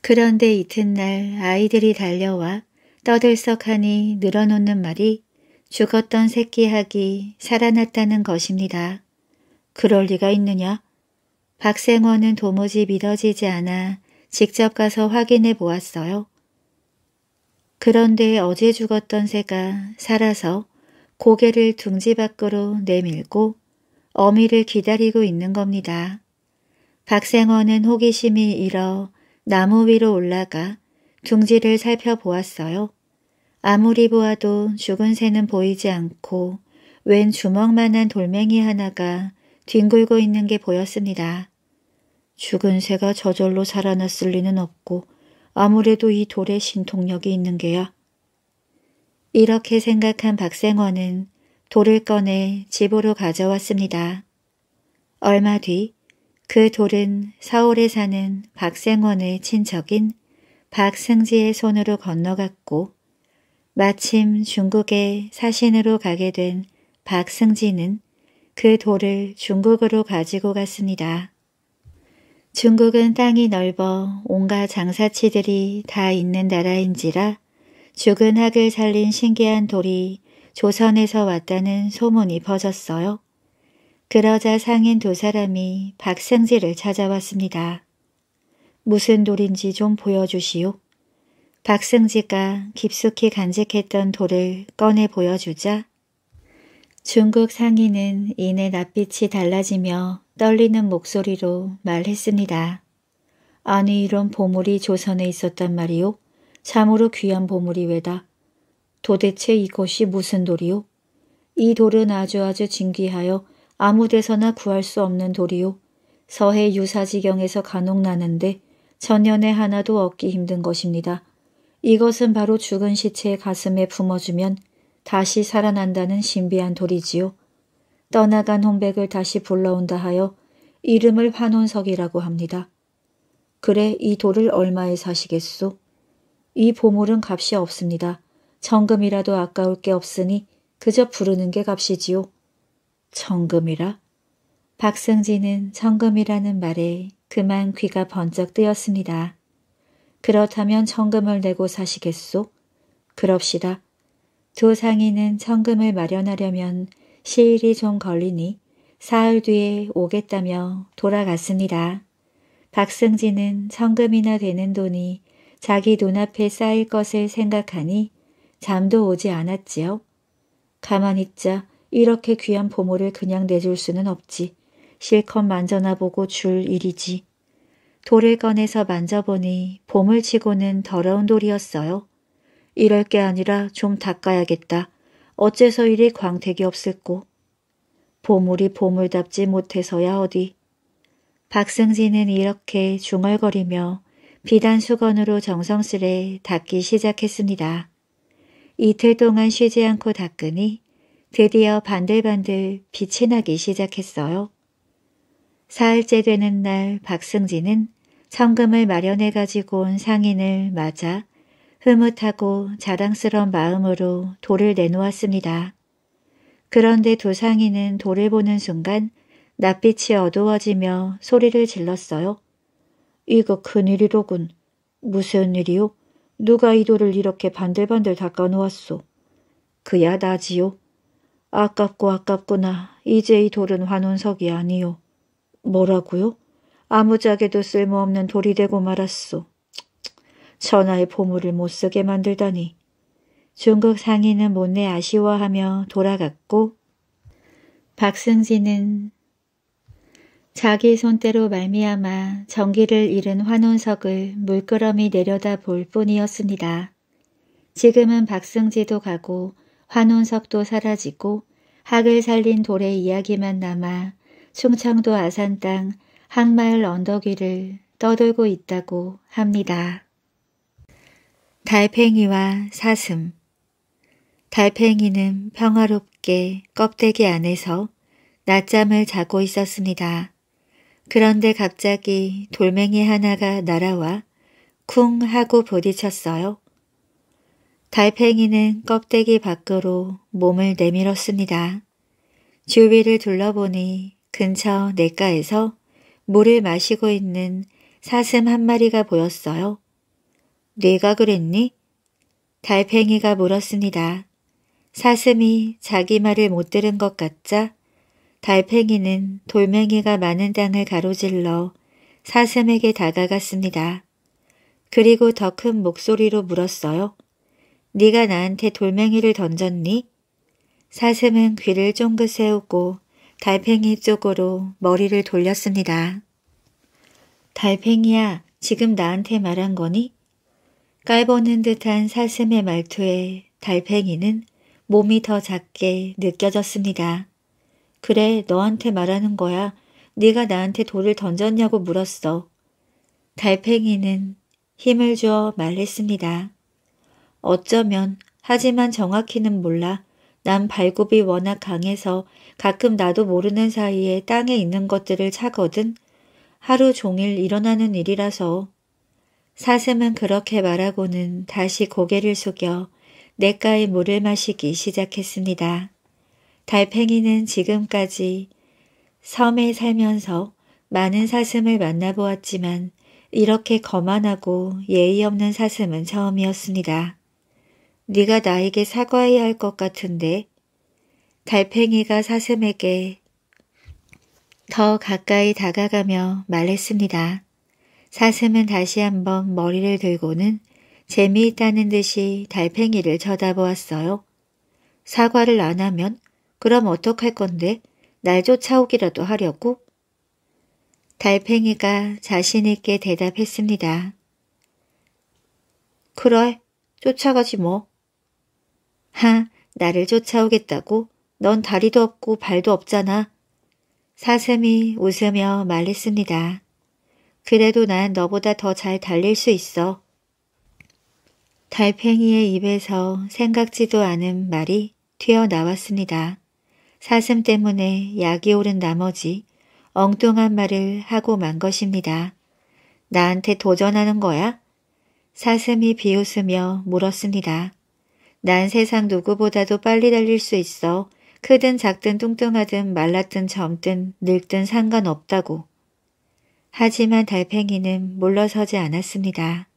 그런데 이튿날 아이들이 달려와 떠들썩하니 늘어놓는 말이 죽었던 새끼 학이 살아났다는 것입니다. 그럴 리가 있느냐? 박생원은 도무지 믿어지지 않아 직접 가서 확인해 보았어요. 그런데 어제 죽었던 새가 살아서 고개를 둥지 밖으로 내밀고 어미를 기다리고 있는 겁니다. 박생원은 호기심이 일어 나무 위로 올라가 둥지를 살펴보았어요. 아무리 보아도 죽은 새는 보이지 않고 웬 주먹만한 돌멩이 하나가 뒹굴고 있는 게 보였습니다. 죽은 새가 저절로 살아났을 리는 없고 아무래도 이 돌에 신통력이 있는 게야. 이렇게 생각한 박생원은 돌을 꺼내 집으로 가져왔습니다. 얼마 뒤 그 돌은 서울에 사는 박생원의 친척인 박승지의 손으로 건너갔고 마침 중국에 사신으로 가게 된 박승지는 그 돌을 중국으로 가지고 갔습니다. 중국은 땅이 넓어 온갖 장사치들이 다 있는 나라인지라 죽은 학을 살린 신기한 돌이 조선에서 왔다는 소문이 퍼졌어요. 그러자 상인 두 사람이 박승지를 찾아왔습니다. 무슨 돌인지 좀 보여주시오. 박승지가 깊숙이 간직했던 돌을 꺼내 보여주자 중국 상인은 이내 낯빛이 달라지며 떨리는 목소리로 말했습니다. 아니 이런 보물이 조선에 있었단 말이오. 참으로 귀한 보물이 왜다. 도대체 이것이 무슨 돌이오? 이 돌은 아주아주 진귀하여 아무 데서나 구할 수 없는 돌이오. 서해 유사지경에서 간혹 나는데 전년에 하나도 얻기 힘든 것입니다. 이것은 바로 죽은 시체의 가슴에 품어주면 다시 살아난다는 신비한 돌이지요. 떠나간 혼백을 다시 불러온다 하여 이름을 환혼석이라고 합니다. 그래 이 돌을 얼마에 사시겠소? 이 보물은 값이 없습니다. 천금이라도 아까울 게 없으니 그저 부르는 게 값이지요. 천금이라? 박승진은 천금이라는 말에 그만 귀가 번쩍 뜨였습니다. 그렇다면 천금을 내고 사시겠소? 그럽시다. 두 상인은 천금을 마련하려면 시일이 좀 걸리니 사흘 뒤에 오겠다며 돌아갔습니다. 박승진은 천금이나 되는 돈이 자기 눈앞에 쌓일 것을 생각하니 잠도 오지 않았지요. 가만히 있자 이렇게 귀한 보물을 그냥 내줄 수는 없지. 실컷 만져나 보고 줄 일이지. 돌을 꺼내서 만져보니 보물치고는 더러운 돌이었어요. 이럴 게 아니라 좀 닦아야겠다. 어째서 이리 광택이 없을꼬. 보물이 보물답지 못해서야 어디. 박승진은 이렇게 중얼거리며 비단 수건으로 정성스레 닦기 시작했습니다. 이틀 동안 쉬지 않고 닦으니 드디어 반들반들 빛이 나기 시작했어요. 사흘째 되는 날 박승진은 천금을 마련해 가지고 온 상인을 맞아 흐뭇하고 자랑스러운 마음으로 돌을 내놓았습니다. 그런데 두 상인은 돌을 보는 순간 낯빛이 어두워지며 소리를 질렀어요. 이거 큰일이로군. 무슨 일이오? 누가 이 돌을 이렇게 반들반들 닦아놓았소? 그야 나지요. 아깝고 아깝구나. 이제 이 돌은 환원석이 아니오. 뭐라고요? 아무짝에도 쓸모없는 돌이 되고 말았소. 천하의 보물을 못쓰게 만들다니. 중국 상인은 못내 아쉬워하며 돌아갔고 박승진은 자기 손때로 말미암아 정기를 잃은 환원석을 물끄러미 내려다 볼 뿐이었습니다. 지금은 박승지도 가고 환원석도 사라지고 학을 살린 돌의 이야기만 남아 충청도 아산 땅 항마을 언덕 위를 떠돌고 있다고 합니다. 달팽이와 사슴. 달팽이는 평화롭게 껍데기 안에서 낮잠을 자고 있었습니다. 그런데 갑자기 돌멩이 하나가 날아와 쿵 하고 부딪혔어요. 달팽이는 껍데기 밖으로 몸을 내밀었습니다. 주위를 둘러보니 근처 냇가에서 물을 마시고 있는 사슴 한 마리가 보였어요. 네가 그랬니? 달팽이가 물었습니다. 사슴이 자기 말을 못 들은 것 같자 달팽이는 돌멩이가 많은 땅을 가로질러 사슴에게 다가갔습니다. 그리고 더 큰 목소리로 물었어요. 네가 나한테 돌멩이를 던졌니? 사슴은 귀를 쫑긋 세우고 달팽이 쪽으로 머리를 돌렸습니다. 달팽이야, 지금 나한테 말한 거니? 깔보는 듯한 사슴의 말투에 달팽이는 몸이 더 작게 느껴졌습니다. 그래, 너한테 말하는 거야. 네가 나한테 돌을 던졌냐고 물었어. 달팽이는 힘을 주어 말했습니다. 어쩌면, 하지만 정확히는 몰라. 난 발굽이 워낙 강해서 가끔 나도 모르는 사이에 땅에 있는 것들을 차거든. 하루 종일 일어나는 일이라서. 사슴은 그렇게 말하고는 다시 고개를 숙여 냇가의 물을 마시기 시작했습니다. 달팽이는 지금까지 섬에 살면서 많은 사슴을 만나보았지만 이렇게 거만하고 예의 없는 사슴은 처음이었습니다. 네가 나에게 사과해야 할 것 같은데. 달팽이가 사슴에게 더 가까이 다가가며 말했습니다. 사슴은 다시 한번 머리를 들고는 재미있다는 듯이 달팽이를 쳐다보았어요. 사과를 안 하면? 그럼 어떡할 건데? 날 쫓아오기라도 하려고? 달팽이가 자신있게 대답했습니다. 그래, 쫓아가지 뭐. 하, 나를 쫓아오겠다고? 넌 다리도 없고 발도 없잖아. 사슴이 웃으며 말했습니다. 그래도 난 너보다 더 잘 달릴 수 있어. 달팽이의 입에서 생각지도 않은 말이 튀어나왔습니다. 사슴 때문에 약이 오른 나머지 엉뚱한 말을 하고 만 것입니다. 나한테 도전하는 거야? 사슴이 비웃으며 물었습니다. 난 세상 누구보다도 빨리 달릴 수 있어. 크든 작든 뚱뚱하든 말랐든 젊든 늙든 상관없다고. 하지만 달팽이는 물러서지 않았습니다.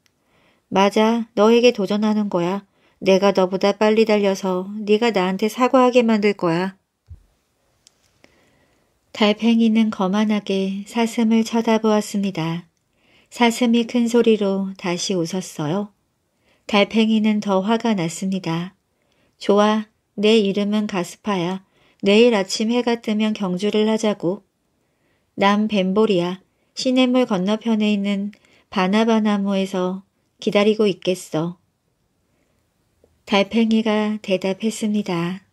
맞아, 너에게 도전하는 거야. 내가 너보다 빨리 달려서 네가 나한테 사과하게 만들 거야. 달팽이는 거만하게 사슴을 쳐다보았습니다. 사슴이 큰 소리로 다시 웃었어요. 달팽이는 더 화가 났습니다. 좋아, 내 이름은 가스파야. 내일 아침 해가 뜨면 경주를 하자고. 난 뱀볼이야. 시냇물 건너편에 있는 바나바나무에서 기다리고 있겠어. 달팽이가 대답했습니다.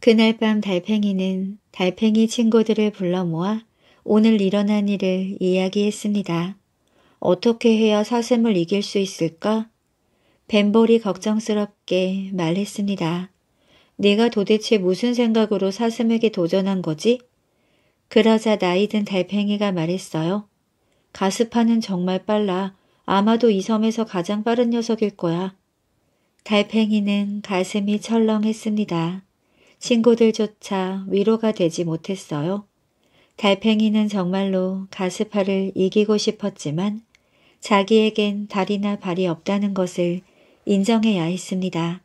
그날 밤 달팽이는 달팽이 친구들을 불러 모아 오늘 일어난 일을 이야기했습니다. 어떻게 해야 사슴을 이길 수 있을까? 뱀볼이 걱정스럽게 말했습니다. 네가 도대체 무슨 생각으로 사슴에게 도전한 거지? 그러자 나이든 달팽이가 말했어요. 가스파는 정말 빨라. 아마도 이 섬에서 가장 빠른 녀석일 거야. 달팽이는 가슴이 철렁했습니다. 친구들조차 위로가 되지 못했어요. 달팽이는 정말로 가스파를 이기고 싶었지만 자기에겐 다리나 발이 없다는 것을 인정해야 했습니다.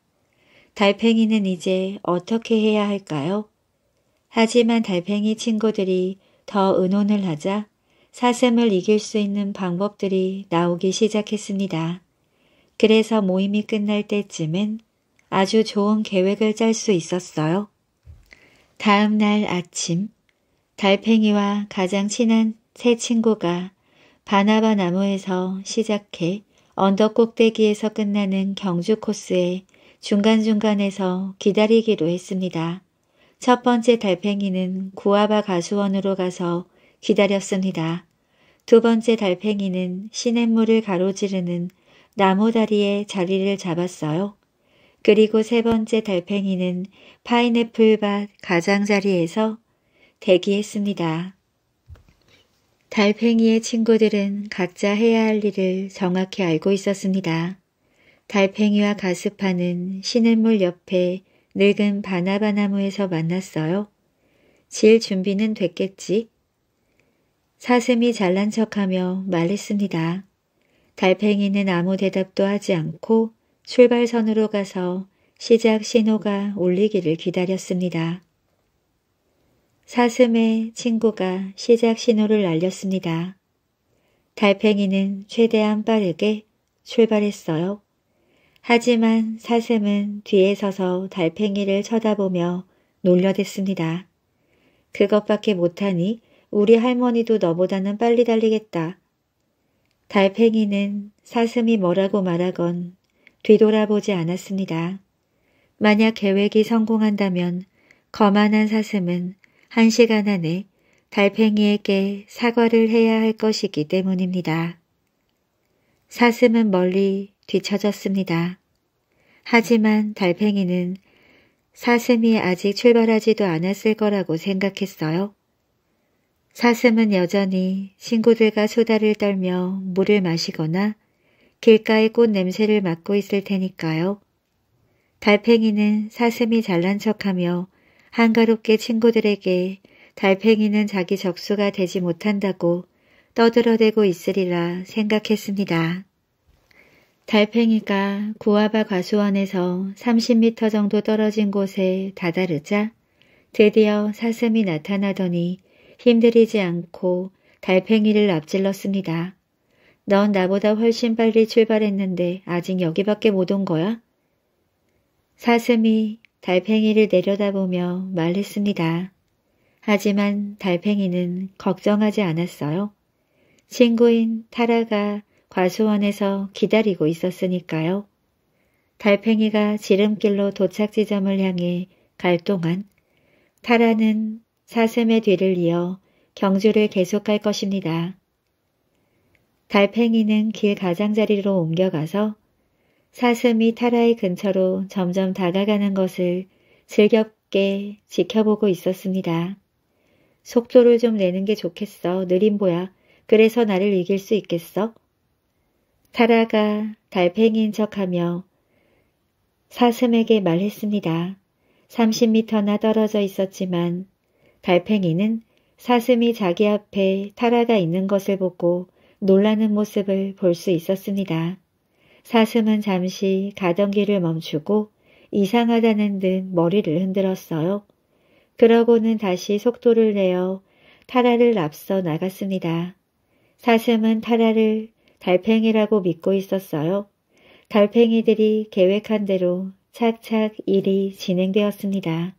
달팽이는 이제 어떻게 해야 할까요? 하지만 달팽이 친구들이 더 의논을 하자 사슴을 이길 수 있는 방법들이 나오기 시작했습니다. 그래서 모임이 끝날 때쯤엔 아주 좋은 계획을 짤 수 있었어요. 다음 날 아침, 달팽이와 가장 친한 세 친구가 바나바 나무에서 시작해 언덕 꼭대기에서 끝나는 경주 코스의 중간중간에서 기다리기로 했습니다. 첫 번째 달팽이는 구아바 가수원으로 가서 기다렸습니다. 두 번째 달팽이는 시냇물을 가로지르는 나무다리에 자리를 잡았어요. 그리고 세 번째 달팽이는 파인애플밭 가장자리에서 대기했습니다. 달팽이의 친구들은 각자 해야 할 일을 정확히 알고 있었습니다. 달팽이와 가스파는 시냇물 옆에 늙은 바나바나무에서 만났어요. 질 준비는 됐겠지? 사슴이 잘난 척하며 말했습니다. 달팽이는 아무 대답도 하지 않고 출발선으로 가서 시작 신호가 울리기를 기다렸습니다. 사슴의 친구가 시작 신호를 알렸습니다. 달팽이는 최대한 빠르게 출발했어요. 하지만 사슴은 뒤에 서서 달팽이를 쳐다보며 놀려댔습니다. 그것밖에 못하니 우리 할머니도 너보다는 빨리 달리겠다. 달팽이는 사슴이 뭐라고 말하건 뒤돌아보지 않았습니다. 만약 계획이 성공한다면 거만한 사슴은 1시간 안에 달팽이에게 사과를 해야 할 것이기 때문입니다. 사슴은 멀리 뒤처졌습니다. 하지만 달팽이는 사슴이 아직 출발하지도 않았을 거라고 생각했어요. 사슴은 여전히 친구들과 수다를 떨며 물을 마시거나 길가의 꽃 냄새를 맡고 있을 테니까요. 달팽이는 사슴이 잘난 척하며 한가롭게 친구들에게 달팽이는 자기 적수가 되지 못한다고 떠들어대고 있으리라 생각했습니다. 달팽이가 구아바 과수원에서 30m 정도 떨어진 곳에 다다르자 드디어 사슴이 나타나더니 힘들이지 않고 달팽이를 앞질렀습니다. 넌 나보다 훨씬 빨리 출발했는데 아직 여기밖에 못 온 거야? 사슴이 달팽이를 내려다보며 말했습니다. 하지만 달팽이는 걱정하지 않았어요. 친구인 타라가 과수원에서 기다리고 있었으니까요. 달팽이가 지름길로 도착 지점을 향해 갈 동안 타라는 사슴의 뒤를 이어 경주를 계속할 것입니다. 달팽이는 길 가장자리로 옮겨가서 사슴이 타라의 근처로 점점 다가가는 것을 즐겁게 지켜보고 있었습니다. 속도를 좀 내는 게 좋겠어. 느린 보야. 그래서 나를 이길 수 있겠어? 타라가 달팽이인 척하며 사슴에게 말했습니다. 30m나 떨어져 있었지만 달팽이는 사슴이 자기 앞에 타라가 있는 것을 보고 놀라는 모습을 볼 수 있었습니다. 사슴은 잠시 가던 길을 멈추고 이상하다는 듯 머리를 흔들었어요. 그러고는 다시 속도를 내어 타라를 앞서 나갔습니다. 사슴은 타라를 달팽이라고 믿고 있었어요. 달팽이들이 계획한 대로 착착 일이 진행되었습니다.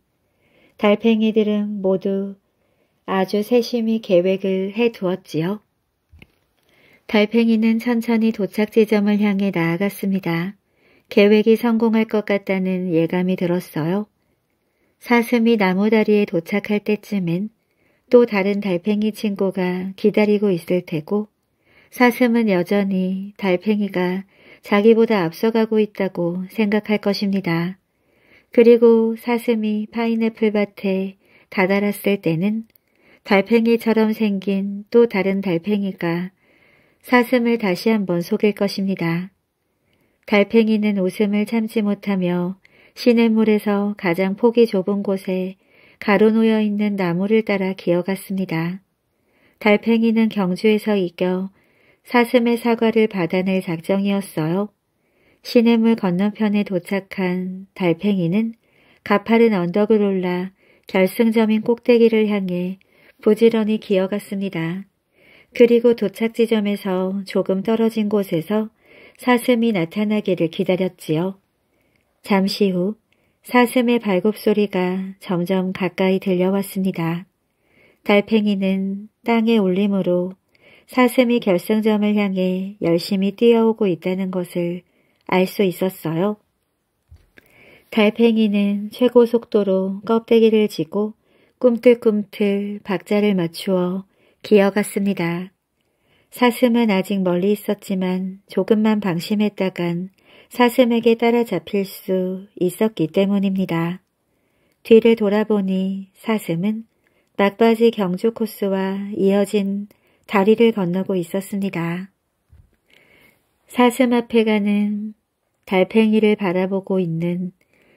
달팽이들은 모두 아주 세심히 계획을 해두었지요. 달팽이는 천천히 도착 지점을 향해 나아갔습니다. 계획이 성공할 것 같다는 예감이 들었어요. 사슴이 나무다리에 도착할 때쯤엔 또 다른 달팽이 친구가 기다리고 있을 테고 사슴은 여전히 달팽이가 자기보다 앞서가고 있다고 생각할 것입니다. 그리고 사슴이 파인애플 밭에 다다랐을 때는 달팽이처럼 생긴 또 다른 달팽이가 사슴을 다시 한번 속일 것입니다. 달팽이는 웃음을 참지 못하며 시냇물에서 가장 폭이 좁은 곳에 가로놓여 있는 나무를 따라 기어갔습니다. 달팽이는 경주에서 이겨 사슴의 사과를 받아낼 작정이었어요. 시냇물 건너편에 도착한 달팽이는 가파른 언덕을 올라 결승점인 꼭대기를 향해 부지런히 기어갔습니다. 그리고 도착 지점에서 조금 떨어진 곳에서 사슴이 나타나기를 기다렸지요. 잠시 후 사슴의 발굽소리가 점점 가까이 들려왔습니다. 달팽이는 땅에 올림으로 사슴이 결승점을 향해 열심히 뛰어오고 있다는 것을 알 수 있었어요. 달팽이는 최고 속도로 껍데기를 지고 꿈틀꿈틀 박자를 맞추어 기어갔습니다. 사슴은 아직 멀리 있었지만 조금만 방심했다간 사슴에게 따라잡힐 수 있었기 때문입니다. 뒤를 돌아보니 사슴은 막바지 경주 코스와 이어진 다리를 건너고 있었습니다. 사슴 앞에 가는 달팽이를 바라보고 있는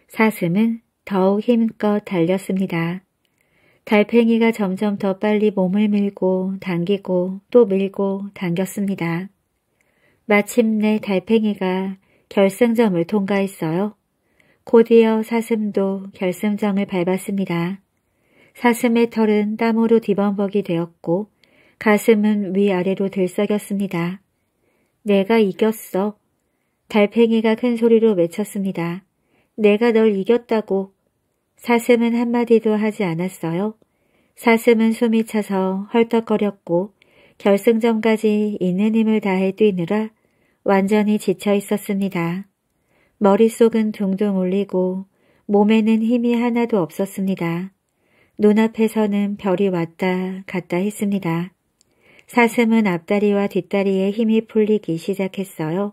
사슴은 더욱 힘껏 달렸습니다. 달팽이가 점점 더 빨리 몸을 밀고 당기고 또 밀고 당겼습니다. 마침내 달팽이가 결승점을 통과했어요. 곧이어 사슴도 결승점을 밟았습니다. 사슴의 털은 땀으로 뒤범벅이 되었고 가슴은 위아래로 들썩였습니다. 내가 이겼어. 달팽이가 큰 소리로 외쳤습니다. 내가 널 이겼다고. 사슴은 한마디도 하지 않았어요. 사슴은 숨이 차서 헐떡거렸고 결승점까지 있는 힘을 다해 뛰느라 완전히 지쳐 있었습니다. 머릿속은 둥둥 울리고 몸에는 힘이 하나도 없었습니다. 눈앞에서는 별이 왔다 갔다 했습니다. 사슴은 앞다리와 뒷다리에 힘이 풀리기 시작했어요.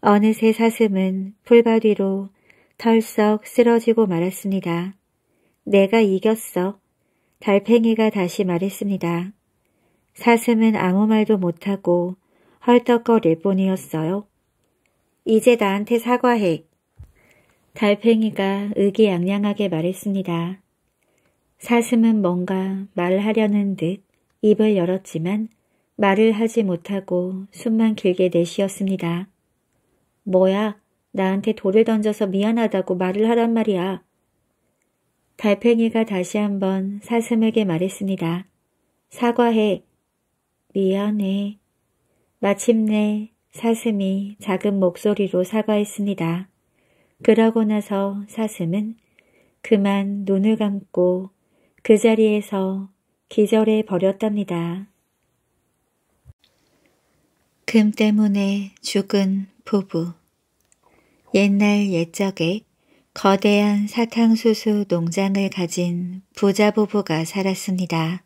어느새 사슴은 풀밭 위로 털썩 쓰러지고 말았습니다. 내가 이겼어. 달팽이가 다시 말했습니다. 사슴은 아무 말도 못하고 헐떡거릴 뿐이었어요. 이제 나한테 사과해. 달팽이가 의기양양하게 말했습니다. 사슴은 뭔가 말하려는 듯 입을 열었지만 말을 하지 못하고 숨만 길게 내쉬었습니다. 뭐야, 나한테 돌을 던져서 미안하다고 말을 하란 말이야. 달팽이가 다시 한번 사슴에게 말했습니다. 사과해. 미안해. 마침내 사슴이 작은 목소리로 사과했습니다. 그러고 나서 사슴은 그만 눈을 감고 그 자리에서 기절해 버렸답니다. 금 때문에 죽은 부부. 옛날 옛적에 거대한 사탕수수 농장을 가진 부자 부부가 살았습니다.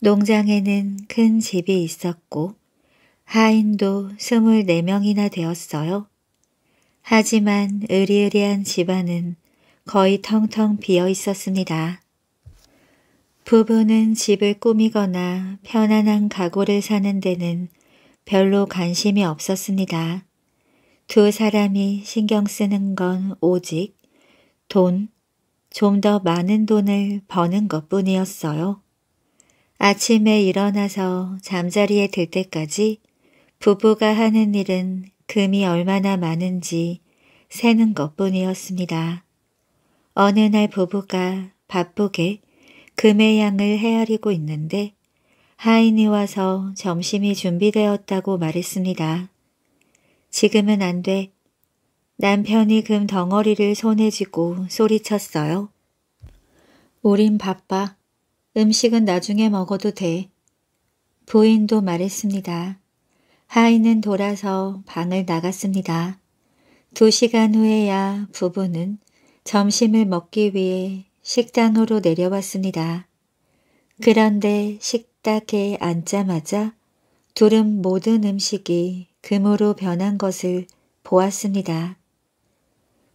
농장에는 큰 집이 있었고 하인도 24명이나 되었어요. 하지만 으리으리한 집안은 거의 텅텅 비어 있었습니다. 부부는 집을 꾸미거나 편안한 가구를 사는 데는 별로 관심이 없었습니다. 두 사람이 신경 쓰는 건 오직 돈, 좀 더 많은 돈을 버는 것뿐이었어요. 아침에 일어나서 잠자리에 들 때까지 부부가 하는 일은 금이 얼마나 많은지 세는 것뿐이었습니다. 어느 날 부부가 바쁘게 금의 양을 헤아리고 있는데 하인이 와서 점심이 준비되었다고 말했습니다. 지금은 안 돼. 남편이 금 덩어리를 손에 쥐고 소리쳤어요. 우린 바빠. 음식은 나중에 먹어도 돼. 부인도 말했습니다. 하인은 돌아서 방을 나갔습니다. 2시간 후에야 부부는 점심을 먹기 위해 식당으로 내려왔습니다. 그런데 식탁에 앉자마자 둘은 모든 음식이 금으로 변한 것을 보았습니다.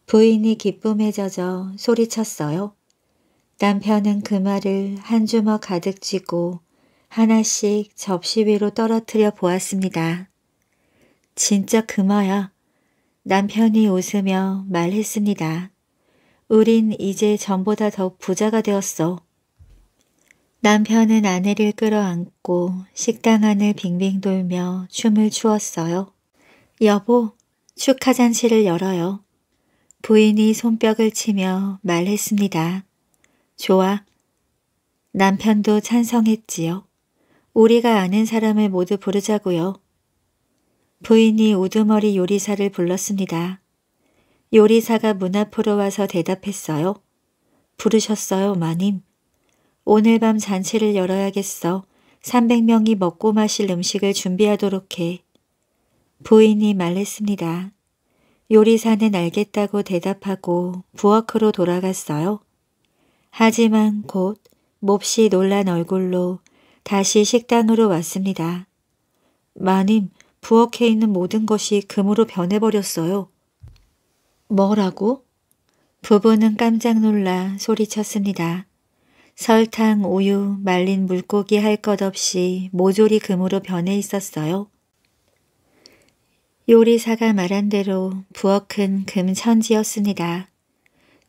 부인이 기쁨에 젖어 소리쳤어요. 남편은 그 말을 한 주먹 가득 쥐고 하나씩 접시 위로 떨어뜨려 보았습니다. 진짜 금어야. 남편이 웃으며 말했습니다. 우린 이제 전보다 더욱 부자가 되었어. 남편은 아내를 끌어안고 식당 안을 빙빙 돌며 춤을 추었어요. 여보, 축하 잔치를 열어요. 부인이 손뼉을 치며 말했습니다. 좋아. 남편도 찬성했지요. 우리가 아는 사람을 모두 부르자고요. 부인이 우두머리 요리사를 불렀습니다. 요리사가 문 앞으로 와서 대답했어요. 부르셨어요, 마님. 오늘 밤 잔치를 열어야겠어. 300명이 먹고 마실 음식을 준비하도록 해. 부인이 말했습니다. 요리사는 알겠다고 대답하고 부엌으로 돌아갔어요. 하지만 곧 몹시 놀란 얼굴로 다시 식당으로 왔습니다. 마님, 부엌에 있는 모든 것이 금으로 변해버렸어요. 뭐라고? 부부는 깜짝 놀라 소리쳤습니다. 설탕, 우유, 말린 물고기 할 것 없이 모조리 금으로 변해 있었어요. 요리사가 말한 대로 부엌은 금천지였습니다.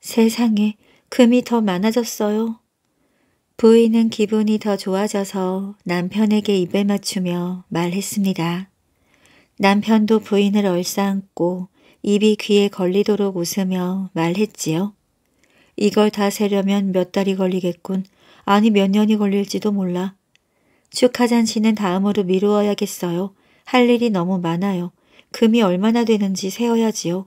세상에, 금이 더 많아졌어요. 부인은 기분이 더 좋아져서 남편에게 입을 맞추며 말했습니다. 남편도 부인을 얼싸안고 입이 귀에 걸리도록 웃으며 말했지요. 이걸 다 세려면 몇 달이 걸리겠군. 아니 몇 년이 걸릴지도 몰라. 축하 잔치는 다음으로 미루어야겠어요. 할 일이 너무 많아요. 금이 얼마나 되는지 세어야지요.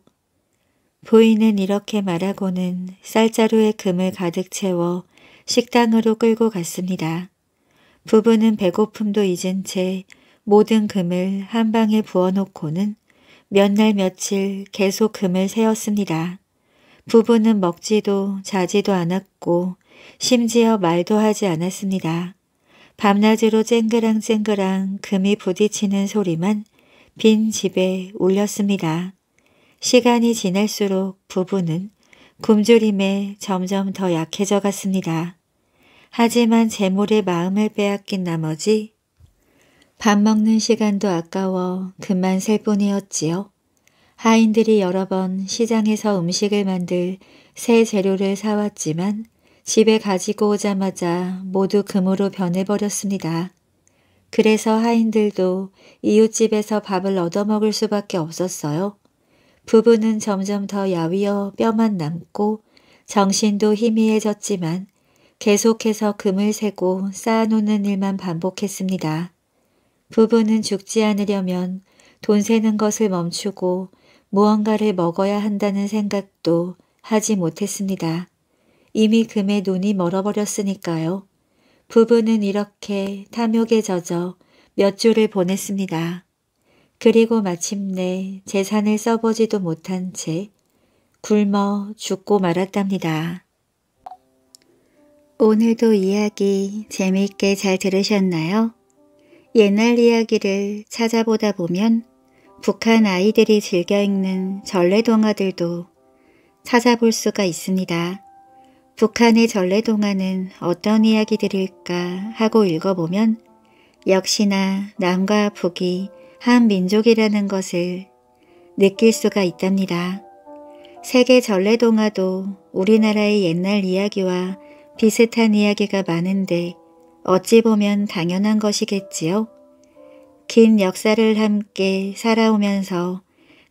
부인은 이렇게 말하고는 쌀자루에 금을 가득 채워 식당으로 끌고 갔습니다. 부부는 배고픔도 잊은 채 모든 금을 한 방에 부어놓고는 몇 날 며칠 계속 금을 세었습니다. 부부는 먹지도 자지도 않았고 심지어 말도 하지 않았습니다. 밤낮으로 쨍그랑쨍그랑 금이 부딪히는 소리만 빈 집에 울렸습니다. 시간이 지날수록 부부는 굶주림에 점점 더 약해져 갔습니다. 하지만 재물의 마음을 빼앗긴 나머지 밥 먹는 시간도 아까워 그만 셀 뿐이었지요. 하인들이 여러 번 시장에서 음식을 만들 새 재료를 사왔지만 집에 가지고 오자마자 모두 금으로 변해버렸습니다. 그래서 하인들도 이웃집에서 밥을 얻어먹을 수밖에 없었어요. 부부는 점점 더 야위어 뼈만 남고 정신도 희미해졌지만 계속해서 금을 세고 쌓아놓는 일만 반복했습니다. 부부는 죽지 않으려면 돈 세는 것을 멈추고 무언가를 먹어야 한다는 생각도 하지 못했습니다. 이미 금에 눈이 멀어버렸으니까요. 부부는 이렇게 탐욕에 젖어 몇 주를 보냈습니다. 그리고 마침내 재산을 써보지도 못한 채 굶어 죽고 말았답니다. 오늘도 이야기 재미있게 잘 들으셨나요? 옛날 이야기를 찾아보다 보면 북한 아이들이 즐겨 읽는 전래동화들도 찾아볼 수가 있습니다. 북한의 전래동화는 어떤 이야기들일까 하고 읽어보면 역시나 남과 북이 한 민족이라는 것을 느낄 수가 있답니다. 세계 전래동화도 우리나라의 옛날 이야기와 비슷한 이야기가 많은데 어찌 보면 당연한 것이겠지요. 긴 역사를 함께 살아오면서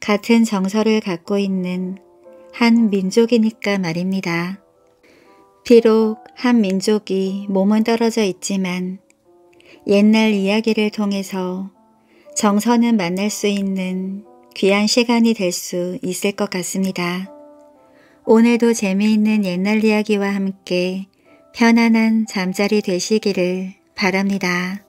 같은 정서를 갖고 있는 한 민족이니까 말입니다. 비록 한 민족이 몸은 떨어져 있지만 옛날 이야기를 통해서 정서는 만날 수 있는 귀한 시간이 될 수 있을 것 같습니다. 오늘도 재미있는 옛날 이야기와 함께 편안한 잠자리 되시기를 바랍니다.